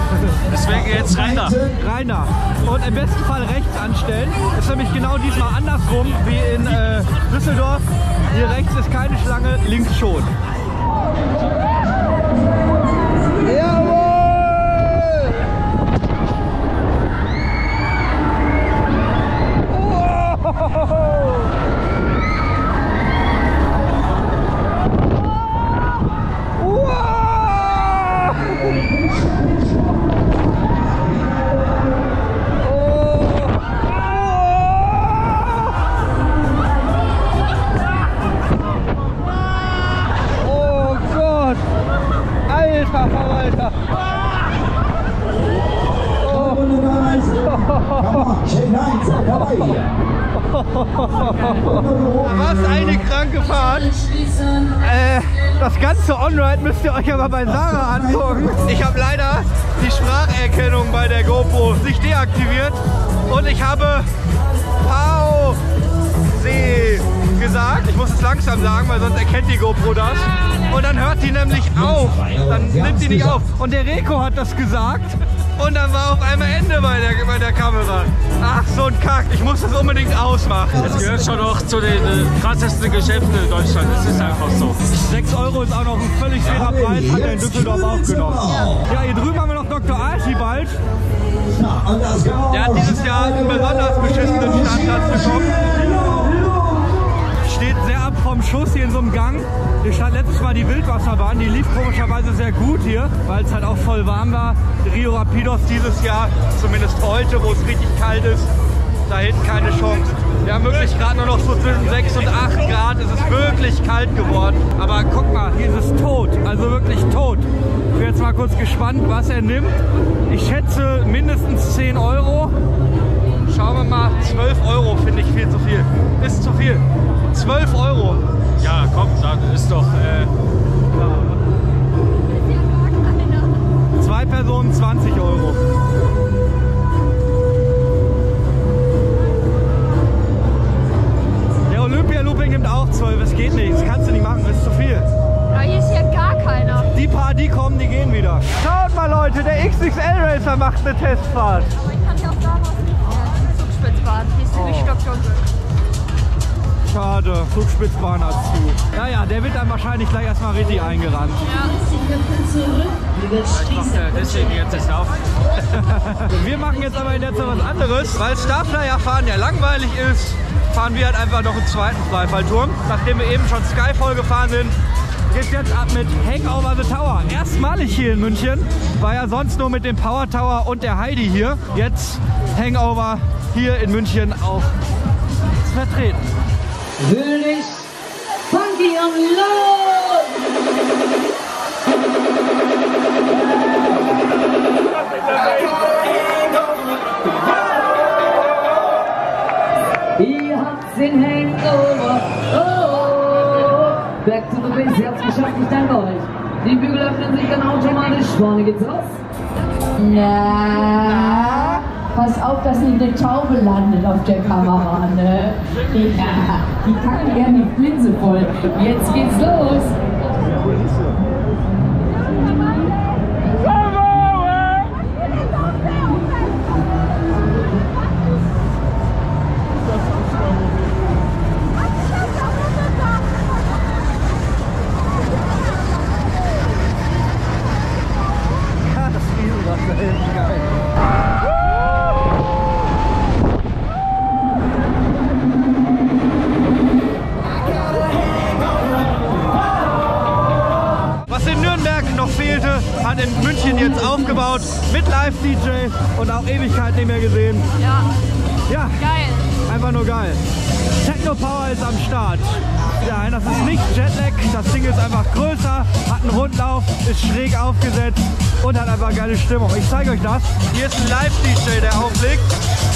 Deswegen jetzt rein da. Rein da. Und im besten Fall rechts anstellen. Ist nämlich genau diesmal andersrum wie in Düsseldorf. Hier rechts ist keine Schlange, links schon. Oh! Alter Verwalter! Oh, was eine kranke Fahrt! Das ganze On-Ride müsst ihr euch aber bei Sarah angucken. Ich habe leider die Spracherkennung bei der GoPro nicht deaktiviert und ich habe Pau See gesagt. Ich muss es langsam sagen, weil sonst erkennt die GoPro das. Und dann hört die nämlich auf. Dann nimmt sie nicht auf. Und der Reko hat das gesagt. Und dann war auf einmal Ende bei der Kamera. Ach, so ein Kack. Ich muss das unbedingt ausmachen. Es gehört schon auch zu den krassesten Geschäften in Deutschland. Es ist einfach so. 6 Euro ist auch noch ein völlig fairer Preis. Hat er in Düsseldorf aufgenommen. Ja, hier drüben haben wir noch Dr. Archibald. Der hat dieses Jahr einen besonders beschissenen Startplatz bekommen. Steht sehr ab vom Schuss hier in so einem Gang. Hier stand letztes Mal die Wildwasserbahn, die lief komischerweise sehr gut hier, weil es halt auch voll warm war. Rio Rapidos dieses Jahr, zumindest heute, wo es richtig kalt ist, da hinten keine Chance. Wir haben wirklich gerade nur noch so zwischen 6 und 8 Grad, es ist wirklich kalt geworden. Aber guck mal, hier ist es tot, also wirklich tot. Ich bin jetzt mal kurz gespannt, was er nimmt. Ich schätze mindestens 10 Euro. Schauen wir mal, 12 Euro finde ich viel zu viel. Ist zu viel. 12 Euro. Ja, komm, dann ist doch. Zwei Personen 20 Euro. Der Olympia-Lupi nimmt auch 12. Es geht nicht. Das kannst du nicht machen. Das ist zu viel. Aber hier ist ja gar keiner. Die paar, die kommen, die gehen wieder. Schaut mal, Leute, der XXL-Racer macht eine Testfahrt. Aber ich kann ja auch da was nicht. Zugspitzbahn. Hier ist die Lichtstoption. Schade, Zugspitzbahn hat zu. Naja, der wird dann wahrscheinlich gleich erstmal richtig eingerannt. Ja, deswegen jetzt ist auf. Wir machen jetzt aber in der Zeit was anderes, weil Starflyer fahren ja langweilig ist, fahren wir halt einfach noch einen zweiten Freifallturm. Nachdem wir eben schon Skyfall gefahren sind, geht's jetzt ab mit Hangover the Tower. Erstmalig hier in München, war ja sonst nur mit dem Power Tower und der Heidi hier. Jetzt Hangover hier in München auch vertreten. Höhlich, funky am Low! Ihr habt den Hangover, oh! Back to the base, ihr habt's geschafft, ich danke euch. Die Bügel öffnen sich dann automatisch, vorne geht's raus. Na, pass auf, dass nicht eine Taube landet auf der Kamera, ne? Ja, die packen gerne die Flinse voll. Jetzt geht's los! Mit Live-DJ und auch Ewigkeit nicht mehr gesehen. Ja. Ja. Geil. Einfach nur geil. Techno Power ist am Start. Ja, das ist nicht Jetlag, das Ding ist einfach größer, hat einen Rundlauf, ist schräg aufgesetzt und hat einfach geile Stimmung. Ich zeige euch das. Hier ist ein Live-DJ, der auflegt.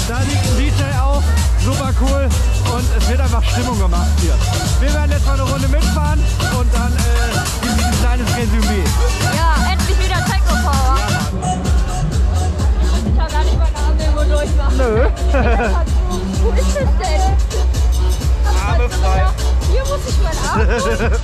Da liegt ein DJ auf, super cool und es wird einfach Stimmung gemacht hier. Wir werden jetzt mal eine Runde mitfahren und dann gibt es ein kleines Resümee. Ja, endlich wieder Techno Power. Ich habe gar nicht mal eine Ampel, wo durchmachen. Nö. Wo ist das denn? Arme frei. Hier muss ich meinen Arm holen.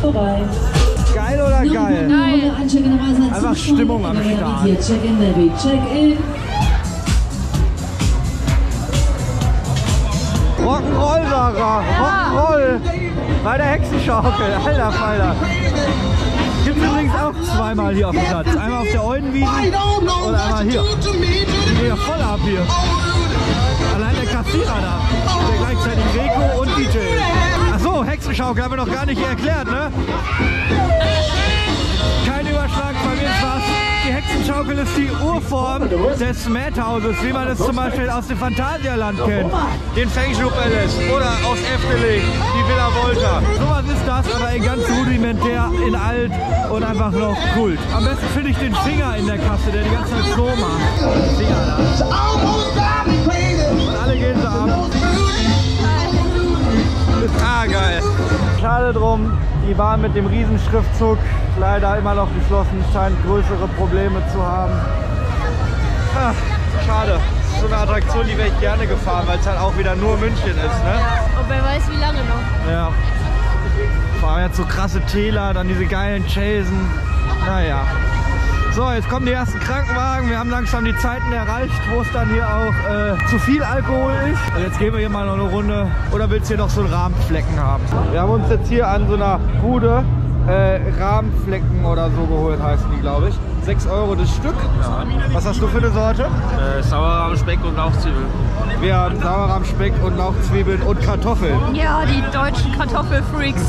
Vorbei. Geil oder geil? Geil. Einfach Stimmung am Start. Rock'n'Roll, Sarah. Rock'n'Roll. Bei der Hexenschaukel. Alter Falter. Gibt es übrigens auch zweimal hier auf dem Platz. Einmal auf der Oide Wiesn und einmal hier. Die gehen ja voll ab hier. Allein der Kassierer da. Der gleichzeitig Reko und DJ. Achso, Hexenschaukel haben wir noch gar nicht hier erklärt, ne? Kein Überschlag, bei mir ist was. Die Hexenschaukel ist die Urform des Madhauses, wie man es zum Beispiel aus dem Phantasialand kennt. Den Fengshu Palace oder aus Efteling, die Villa Volta. Sowas ist das, aber ganz rudimentär, in alt und einfach noch Kult. Am besten finde ich den Finger in der Kasse, der die ganze Zeit so macht. Finger da. Und alle gehen da ab. Ah, geil. Schade drum, die Bahn mit dem Riesenschriftzug leider immer noch geschlossen, scheint größere Probleme zu haben. Ach, schade. So eine Attraktion, die wäre ich gerne gefahren, weil es halt auch wieder nur München ist, ne? Ja. Und wer weiß, wie lange noch. Ja. Vor allem jetzt so krasse Täler, dann diese geilen Chasen. Naja. So, jetzt kommen die ersten Krankenwagen. Wir haben langsam die Zeiten erreicht, wo es dann hier auch zu viel Alkohol ist. Also jetzt gehen wir hier mal noch eine Runde. Oder willst du hier noch so einen Rahmenflecken haben? Wir haben uns jetzt hier an so einer Bude Rahmenflecken oder so geholt, heißen die, glaube ich. 6 Euro das Stück. Ja. Was hast du für eine Sorte? Sauerrahm, Speck und Lauchzwiebeln. Wir haben Sauerrahm, Speck und Lauchzwiebeln und Kartoffeln. Ja, die deutschen Kartoffelfreaks.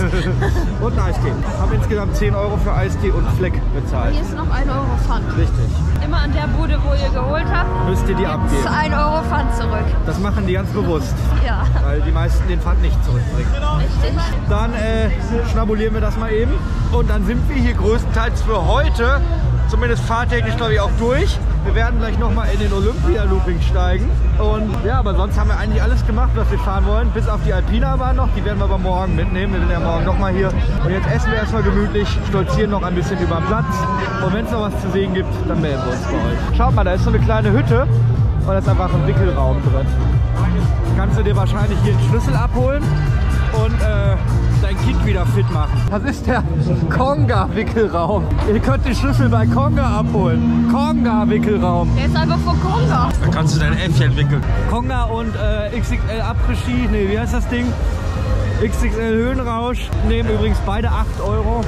Und ein Eistee. Haben insgesamt 10 Euro für Eistee und Fleck bezahlt. Hier ist noch 1 Euro Pfand. Richtig. Immer an der Bude, wo ihr geholt habt, müsst ihr die abgeben. 1 Euro Pfand zurück. Das machen die ganz bewusst. Ja. Weil die meisten den Pfand nicht zurückbringen. Richtig. Dann schnabulieren wir das mal eben. Und dann sind wir hier größtenteils für heute, zumindest fahrtechnisch, glaube ich, auch durch. Wir werden gleich nochmal in den Olympia-Lupi steigen. Und ja, aber sonst haben wir eigentlich alles gemacht, was wir fahren wollen. Bis auf die Alpina-Bahn noch. Die werden wir aber morgen mitnehmen. Wir sind ja morgen nochmal hier. Und jetzt essen wir erstmal gemütlich, stolzieren noch ein bisschen über den Platz. Und wenn es noch was zu sehen gibt, dann melden wir uns bei euch. Schaut mal, da ist so eine kleine Hütte. Und da ist einfach ein Wickelraum drin. Kannst du dir wahrscheinlich hier den Schlüssel abholen und dein Kind wieder fit machen. Das ist der Konga-Wickelraum. Ihr könnt den Schlüssel bei Konga abholen. Konga-Wickelraum. Der ist einfach von Konga. Da kannst du dein Äffchen wickeln. Konga und XXL-Après-Ski, nee, wie heißt das Ding? XXL-Höhenrausch. Nehmen übrigens beide 8 Euro.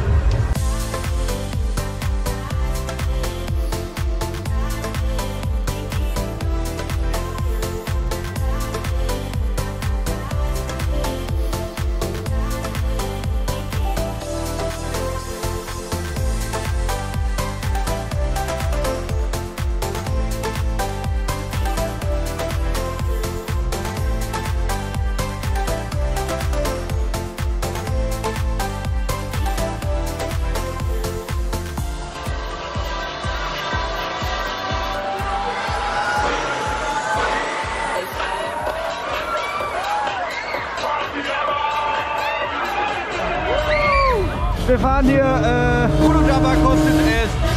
Wir fahren hier, Kudu-Dabak kostet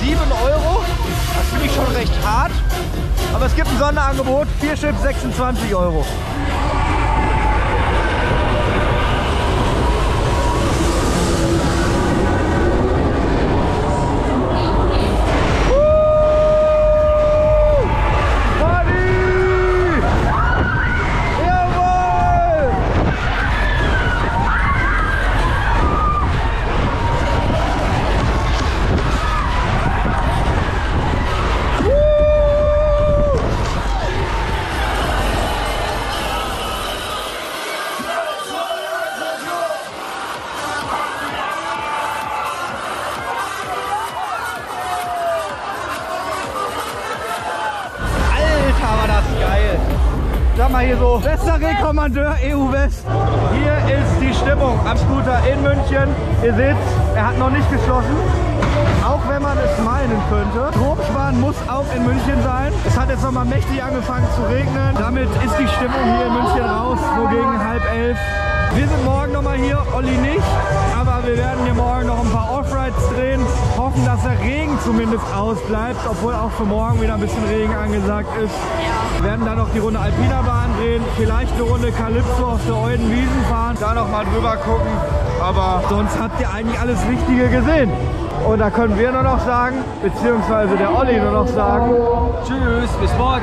7 Euro. Das finde ich schon recht hart. Aber es gibt ein Sonderangebot, 4 Chips 26 Euro. Kommandeur EU West. Hier ist die Stimmung am Scooter in München. Ihr seht, er hat noch nicht geschlossen. Auch wenn man es meinen könnte. Grobschwan muss auch in München sein. Es hat jetzt nochmal mächtig angefangen zu regnen. Damit ist die Stimmung hier in München raus, so gegen 10:30. Wir sind morgen nochmal hier, Olli nicht. Aber wir werden hier morgen noch ein paar Offrides drehen. Hoffen, dass der Regen zumindest ausbleibt. Obwohl auch für morgen wieder ein bisschen Regen angesagt ist. Wir werden dann noch die Runde Alpina-Bahn drehen, vielleicht eine Runde Calypso auf der Oide Wiesn fahren, da nochmal drüber gucken, aber sonst habt ihr eigentlich alles Wichtige gesehen. Und da können wir nur noch sagen, beziehungsweise der Olli nur noch sagen, tschüss, bis morgen.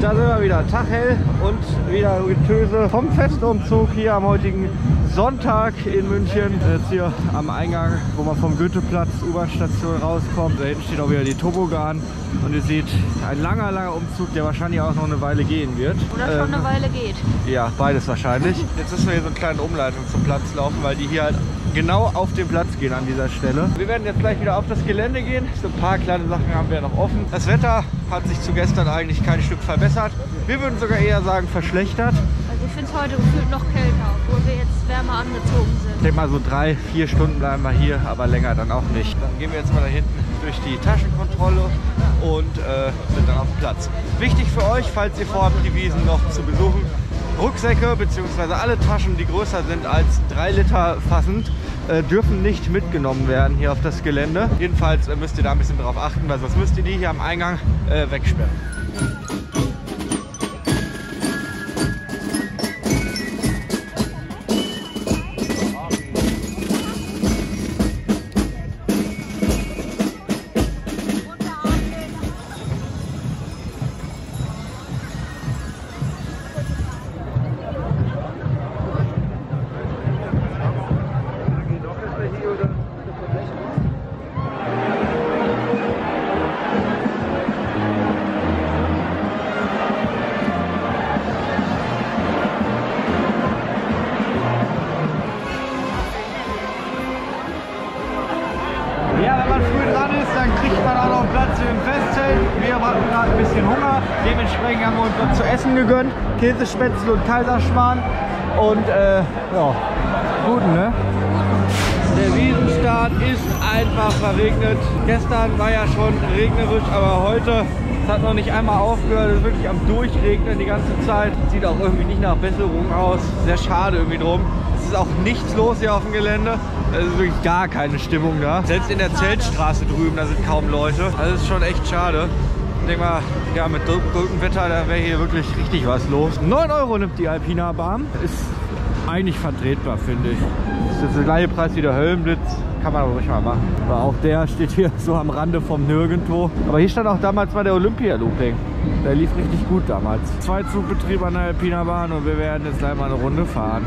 Da sind wir wieder, taghell und wieder Getöse vom Festumzug hier am heutigen Sonntag in München. Jetzt hier am Eingang, wo man vom Goetheplatz U-Bahn-Station rauskommt. Da hinten steht auch wieder die Toboggan und ihr seht, ein langer, langer Umzug, der wahrscheinlich auch noch eine Weile gehen wird. Oder schon eine Weile geht. Ja, beides wahrscheinlich. Jetzt müssen wir hier so eine kleine Umleitung zum Platz laufen, weil die hier halt genau auf den Platz gehen an dieser Stelle. Wir werden jetzt gleich wieder auf das Gelände gehen. So ein paar kleine Sachen haben wir ja noch offen. Das Wetter hat sich zu gestern eigentlich kein Stück verbessert. Wir würden sogar eher sagen verschlechtert. Also ich finde es heute gefühlt noch kälter, obwohl wir jetzt wärmer angezogen sind. Ich denke mal so 3-4 Stunden bleiben wir hier, aber länger dann auch nicht. Dann gehen wir jetzt mal da hinten durch die Taschenkontrolle und sind dann auf dem Platz. Wichtig für euch, falls ihr vorhabt, die Wiesn noch zu besuchen, Rucksäcke bzw. alle Taschen, die größer sind als 3 Liter fassend, dürfen nicht mitgenommen werden hier auf das Gelände. Jedenfalls müsst ihr da ein bisschen drauf achten, weil sonst müsst ihr die hier am Eingang wegsperren. Gegönnt, Käsespätzle und Kaiserschmarrn und ja, gut, ne? Der Wiesenstart ist einfach verregnet. Gestern war ja schon regnerisch, aber heute, es hat noch nicht einmal aufgehört, es ist wirklich am Durchregnen die ganze Zeit. Sieht auch irgendwie nicht nach Besserung aus, sehr schade irgendwie drum. Es ist auch nichts los hier auf dem Gelände, es ist wirklich gar keine Stimmung da. Selbst in der Zeltstraße drüben, da sind kaum Leute, also es ist schon echt schade. Ich denke mal, ja, mit gutem Wetter, da wäre hier wirklich richtig was los. 9 € nimmt die Alpina-Bahn. Ist eigentlich vertretbar, finde ich. Ist jetzt der gleiche Preis wie der Höllenblitz. Kann man aber ruhig mal machen. Aber auch der steht hier so am Rande vom Nirgendwo. Aber hier stand auch damals mal der Olympia-Lupi. Der lief richtig gut damals. 2 Zugbetriebe an der Alpina-Bahn und wir werden jetzt gleich mal eine Runde fahren.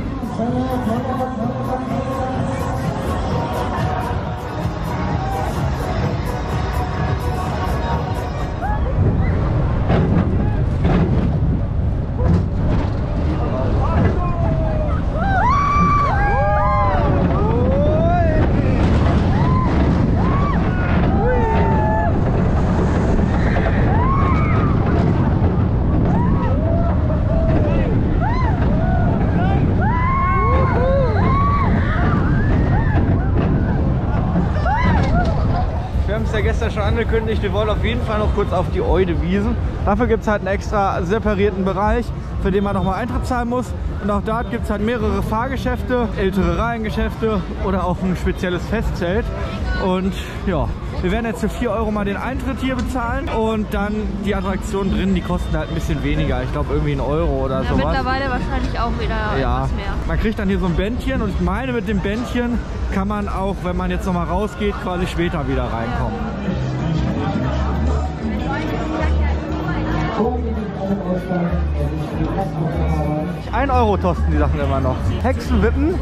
Schon angekündigt, wir wollen auf jeden Fall noch kurz auf die Oide Wiesn. Dafür gibt es halt einen extra separierten Bereich, für den man nochmal Eintritt zahlen muss. Und auch dort gibt es halt mehrere Fahrgeschäfte, ältere Reihengeschäfte oder auch ein spezielles Festzelt. Und ja, wir werden jetzt für 4 € mal den Eintritt hier bezahlen und dann die Attraktionen drin, die kosten halt ein bisschen weniger. Ich glaube irgendwie 1 € oder ja, sowas. Mittlerweile wahrscheinlich auch wieder ja, etwas mehr. Man kriegt dann hier so ein Bändchen und ich meine, mit dem Bändchen kann man auch, wenn man jetzt nochmal rausgeht, quasi später wieder reinkommen. Ja. €1 kosten die Sachen immer noch. Hexenwippen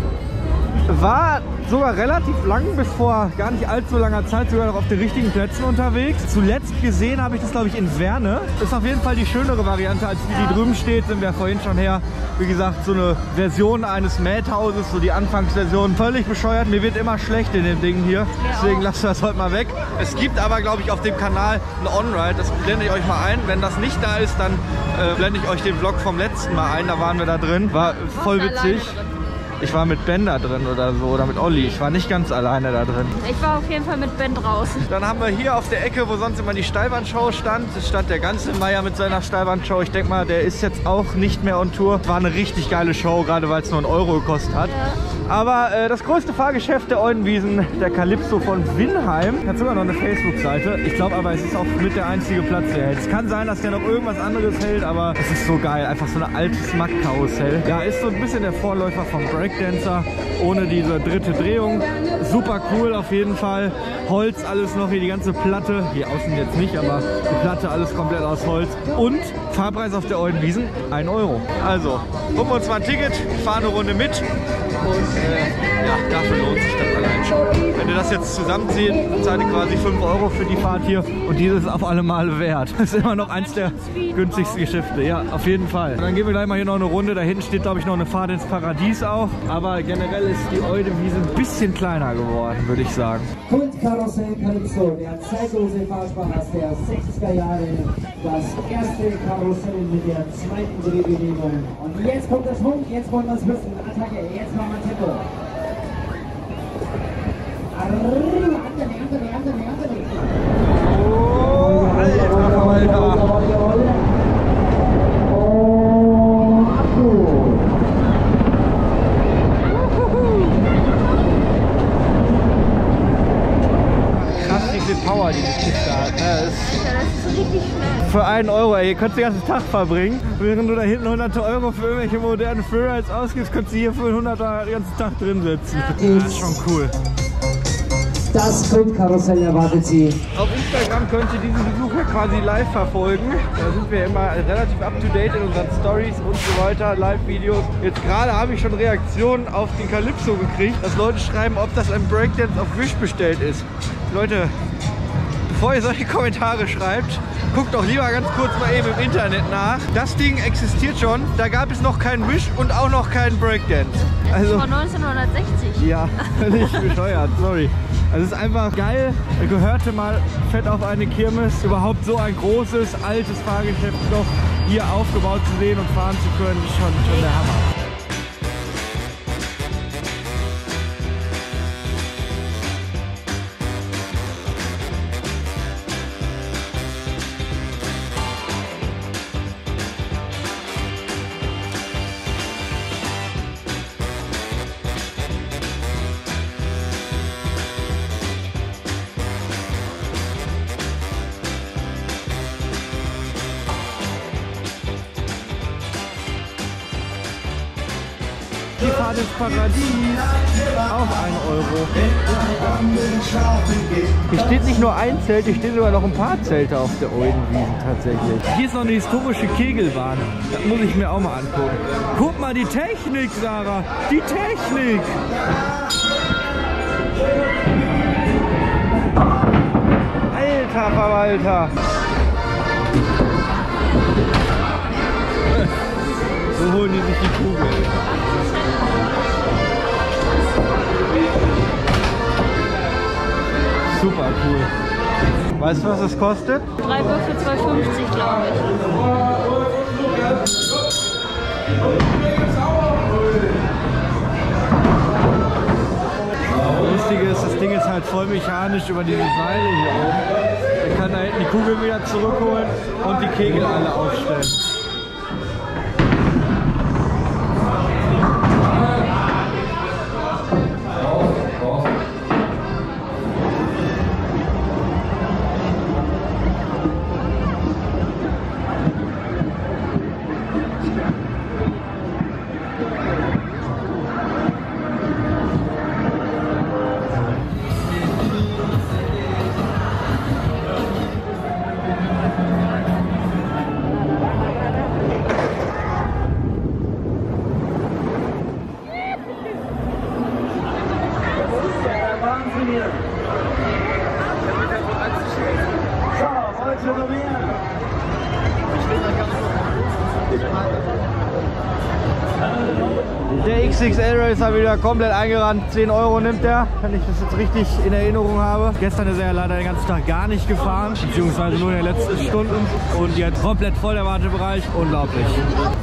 war sogar relativ lang, bis vor gar nicht allzu langer Zeit sogar noch auf den richtigen Plätzen unterwegs. Zuletzt gesehen habe ich das, glaube ich, in Werne. Ist auf jeden Fall die schönere Variante als die, die drüben steht. Sind wir vorhin schon her. Wie gesagt, so eine Version eines Madhouses, so die Anfangsversion. Völlig bescheuert. Mir wird immer schlecht in dem Ding hier. Deswegen lassen wir das heute mal weg. Es gibt aber, glaube ich, auf dem Kanal eine On-Ride. Das blende ich euch mal ein. Wenn das nicht da ist, dann blende ich euch den Vlog vom letzten Mal ein. Da waren wir da drin. War voll witzig. Ich war mit Ben da drin oder so, oder mit Olli. Ich war nicht ganz alleine da drin. Ich war auf jeden Fall mit Ben draußen. Dann haben wir hier auf der Ecke, wo sonst immer die Steilbahn-Show stand. Es stand der ganze Meier mit seiner Steilbahn-Show. Ich denke mal, der ist jetzt auch nicht mehr on Tour. War eine richtig geile Show, gerade weil es nur 1 € gekostet hat. Ja. Aber das größte Fahrgeschäft der Oide Wiesn, der Calypso von Winheim, hat sogar noch eine Facebook-Seite. Ich glaube aber, es ist auch mit der einzige Platz, der hält. Es kann sein, dass der noch irgendwas anderes hält, aber es ist so geil. Einfach so ein altes Mack-Karussell. Ja, ist so ein bisschen der Vorläufer vom Breakdancer, ohne diese dritte Drehung. Super cool auf jeden Fall. Holz alles noch, hier die ganze Platte. Hier außen jetzt nicht, aber die Platte alles komplett aus Holz. Und Fahrpreis auf der Oide Wiesn 1 Euro. Also, gucken wir uns mal ein Ticket, fahren eine Runde mit. Und ja, dafür lohnt sich das allein schon. Wenn ihr das jetzt zusammenzieht, zahlt ihr quasi 5 Euro für die Fahrt hier. Und diese ist auf alle Male wert. Das ist immer noch eins der günstigsten Geschäfte. Ja, auf jeden Fall. Und dann gehen wir gleich mal hier noch eine Runde. Da hinten steht, glaube ich, noch eine Fahrt ins Paradies auch. Aber generell ist die Oide Wiesn ein bisschen kleiner geworden, würde ich sagen. Kultkarussell Calypso, der zeitlose Fahrspaß der 60er Jahre. Das erste Karussell mit der zweiten Drehbewegung. Und jetzt kommt der Schwung, jetzt wollen wir es wissen. Attacke, jetzt machen wir Tempo. Arriba, andere. Oh, Alter. Power, die Kiste hat. Ja, das ist richtig schnell. Für 1 Euro, ey. Ihr könnt den ganzen Tag verbringen. Während du da hinten hunderte Euro für irgendwelche modernen Freerides ausgibst, könnt ihr hier für 100er den ganzen Tag drin sitzen. Ja. Das ist schon cool. Das Kultkarussell erwartet sie. Auf Instagram könnt ihr diesen Besuch ja quasi live verfolgen. Da sind wir immer relativ up to date in unseren Stories und so weiter, Live-Videos. Jetzt gerade habe ich schon Reaktionen auf den Calypso gekriegt, dass Leute schreiben, ob das ein Breakdance auf Wish bestellt ist. Leute, bevor ihr solche Kommentare schreibt, guckt doch lieber ganz kurz mal eben im Internet nach. Das Ding existiert schon, da gab es noch keinen Wish und auch noch keinen Breakdance. Also von 1960. Ja, völlig bescheuert, sorry. Also es ist einfach geil, gehörte mal fett auf eine Kirmes, überhaupt so ein großes, altes Fahrgeschäft noch hier aufgebaut zu sehen und fahren zu können, ist schon der Hammer. Das Paradies, auch 1 Euro. Hier steht nicht nur ein Zelt, hier stehen sogar noch ein paar Zelte auf der Oide Wiesn tatsächlich. Hier ist noch eine historische Kegelbahn, das muss ich mir auch mal angucken. Guck mal die Technik, Sarah, die Technik! Alter Verwalter! So holen die sich die Kugel. Super cool. Weißt du, was das kostet? 3 Würfel 2,50, glaube ich. Das Lustige ist, das Ding ist halt voll mechanisch über diese Seile hier oben. Man kann da hinten die Kugel wieder zurückholen und die Kegel alle aufstellen. Der XXL-Racer wieder komplett eingerannt, 10 Euro nimmt er, wenn ich das jetzt richtig in Erinnerung habe. Gestern ist er ja leider den ganzen Tag gar nicht gefahren, beziehungsweise nur in den letzten Stunden und jetzt komplett voll der Wartebereich, unglaublich.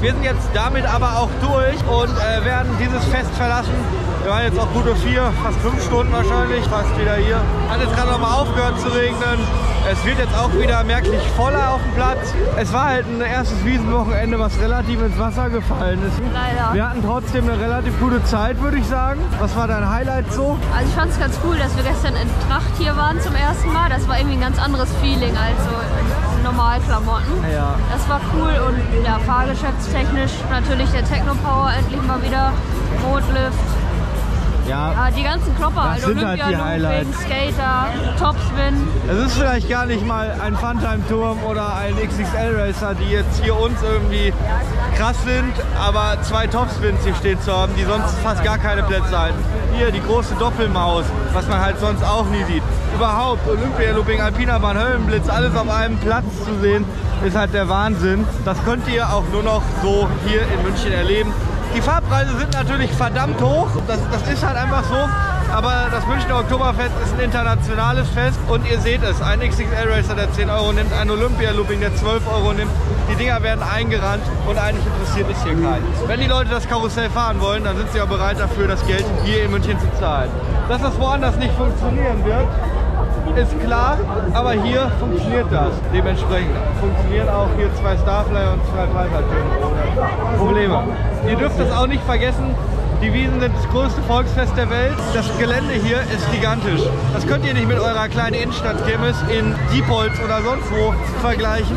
Wir sind jetzt damit aber auch durch und werden dieses Fest verlassen. Wir waren jetzt auch gute 4, fast 5 Stunden wahrscheinlich, fast wieder hier. Hat jetzt gerade nochmal aufgehört zu regnen. Es wird jetzt auch wieder merklich voller auf dem Platz. Es war halt ein erstes Wiesenwochenende, was relativ ins Wasser gefallen ist. Leider. Wir hatten trotzdem eine relativ gute Zeit, würde ich sagen. Was war dein Highlight so? Also ich fand es ganz cool, dass wir gestern in Tracht hier waren zum ersten Mal. Das war irgendwie ein ganz anderes Feeling als so Normalklamotten. Ja. Das war cool und ja, fahrgeschäftstechnisch natürlich der Techno Power endlich mal wieder, Mondlift. Ja, ja, die ganzen Klopper, also Olympia-Lupi, Skater, Topspin. Es ist vielleicht gar nicht mal ein Funtime-Turm oder ein XXL-Racer, die jetzt hier uns irgendwie krass sind, aber 2 Topspins hier stehen zu haben, die sonst fast gar keine Plätze halten. Hier die große Doppelmaus, was man halt sonst auch nie sieht. Überhaupt Olympia-Lupi, Alpina-Bahn, Höllenblitz, alles auf einem Platz zu sehen, ist halt der Wahnsinn. Das könnt ihr auch nur noch so hier in München erleben. Die Fahrpreise sind natürlich verdammt hoch, das ist halt einfach so, aber das Münchner Oktoberfest ist ein internationales Fest und ihr seht es, ein XXL-Racer, der 10 Euro nimmt, ein Olympia-Looping, der 12 Euro nimmt, die Dinger werden eingerannt und eigentlich interessiert es hier keinen. Wenn die Leute das Karussell fahren wollen, dann sind sie auch bereit dafür, das Geld hier in München zu zahlen. Dass das woanders nicht funktionieren wird, ist klar, aber hier funktioniert das. Dementsprechend funktionieren auch hier 2 Starflyer und 2 Pfeifertüren. Probleme. Ihr dürft das auch nicht vergessen, die Wiesen sind das größte Volksfest der Welt. Das Gelände hier ist gigantisch. Das könnt ihr nicht mit eurer kleinen Innenstadt-Kirmes in Diepholz oder sonst wo vergleichen.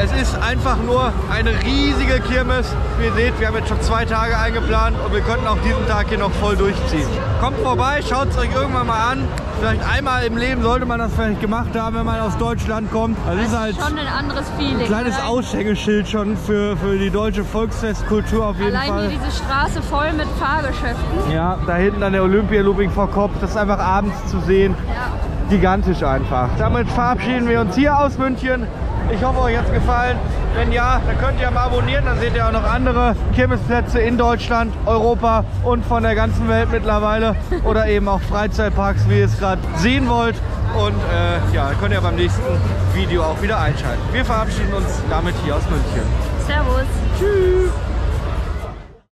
Es ist einfach nur eine riesige Kirmes. Wie ihr seht, wir haben jetzt schon 2 Tage eingeplant und wir könnten auch diesen Tag hier noch voll durchziehen. Kommt vorbei, schaut es euch irgendwann mal an. Vielleicht einmal im Leben sollte man das vielleicht gemacht haben, wenn man aus Deutschland kommt. Das ist halt schon ein anderes Feeling. Ein kleines Aushängeschild schon für die deutsche Volksfestkultur auf jeden Fall. Allein hier diese Straße voll mit Fahrgeschäften. Ja, da hinten an der Olympia-Looping vor Kopf, das ist einfach abends zu sehen. Ja. Gigantisch einfach. Damit verabschieden wir uns hier aus München. Ich hoffe, euch hat es gefallen. Wenn ja, dann könnt ihr mal abonnieren. Dann seht ihr auch noch andere Kirmesplätze in Deutschland, Europa und von der ganzen Welt mittlerweile. Oder eben auch Freizeitparks, wie ihr es gerade sehen wollt. Und ja, dann könnt ihr beim nächsten Video auch wieder einschalten. Wir verabschieden uns damit hier aus München. Servus. Tschüss.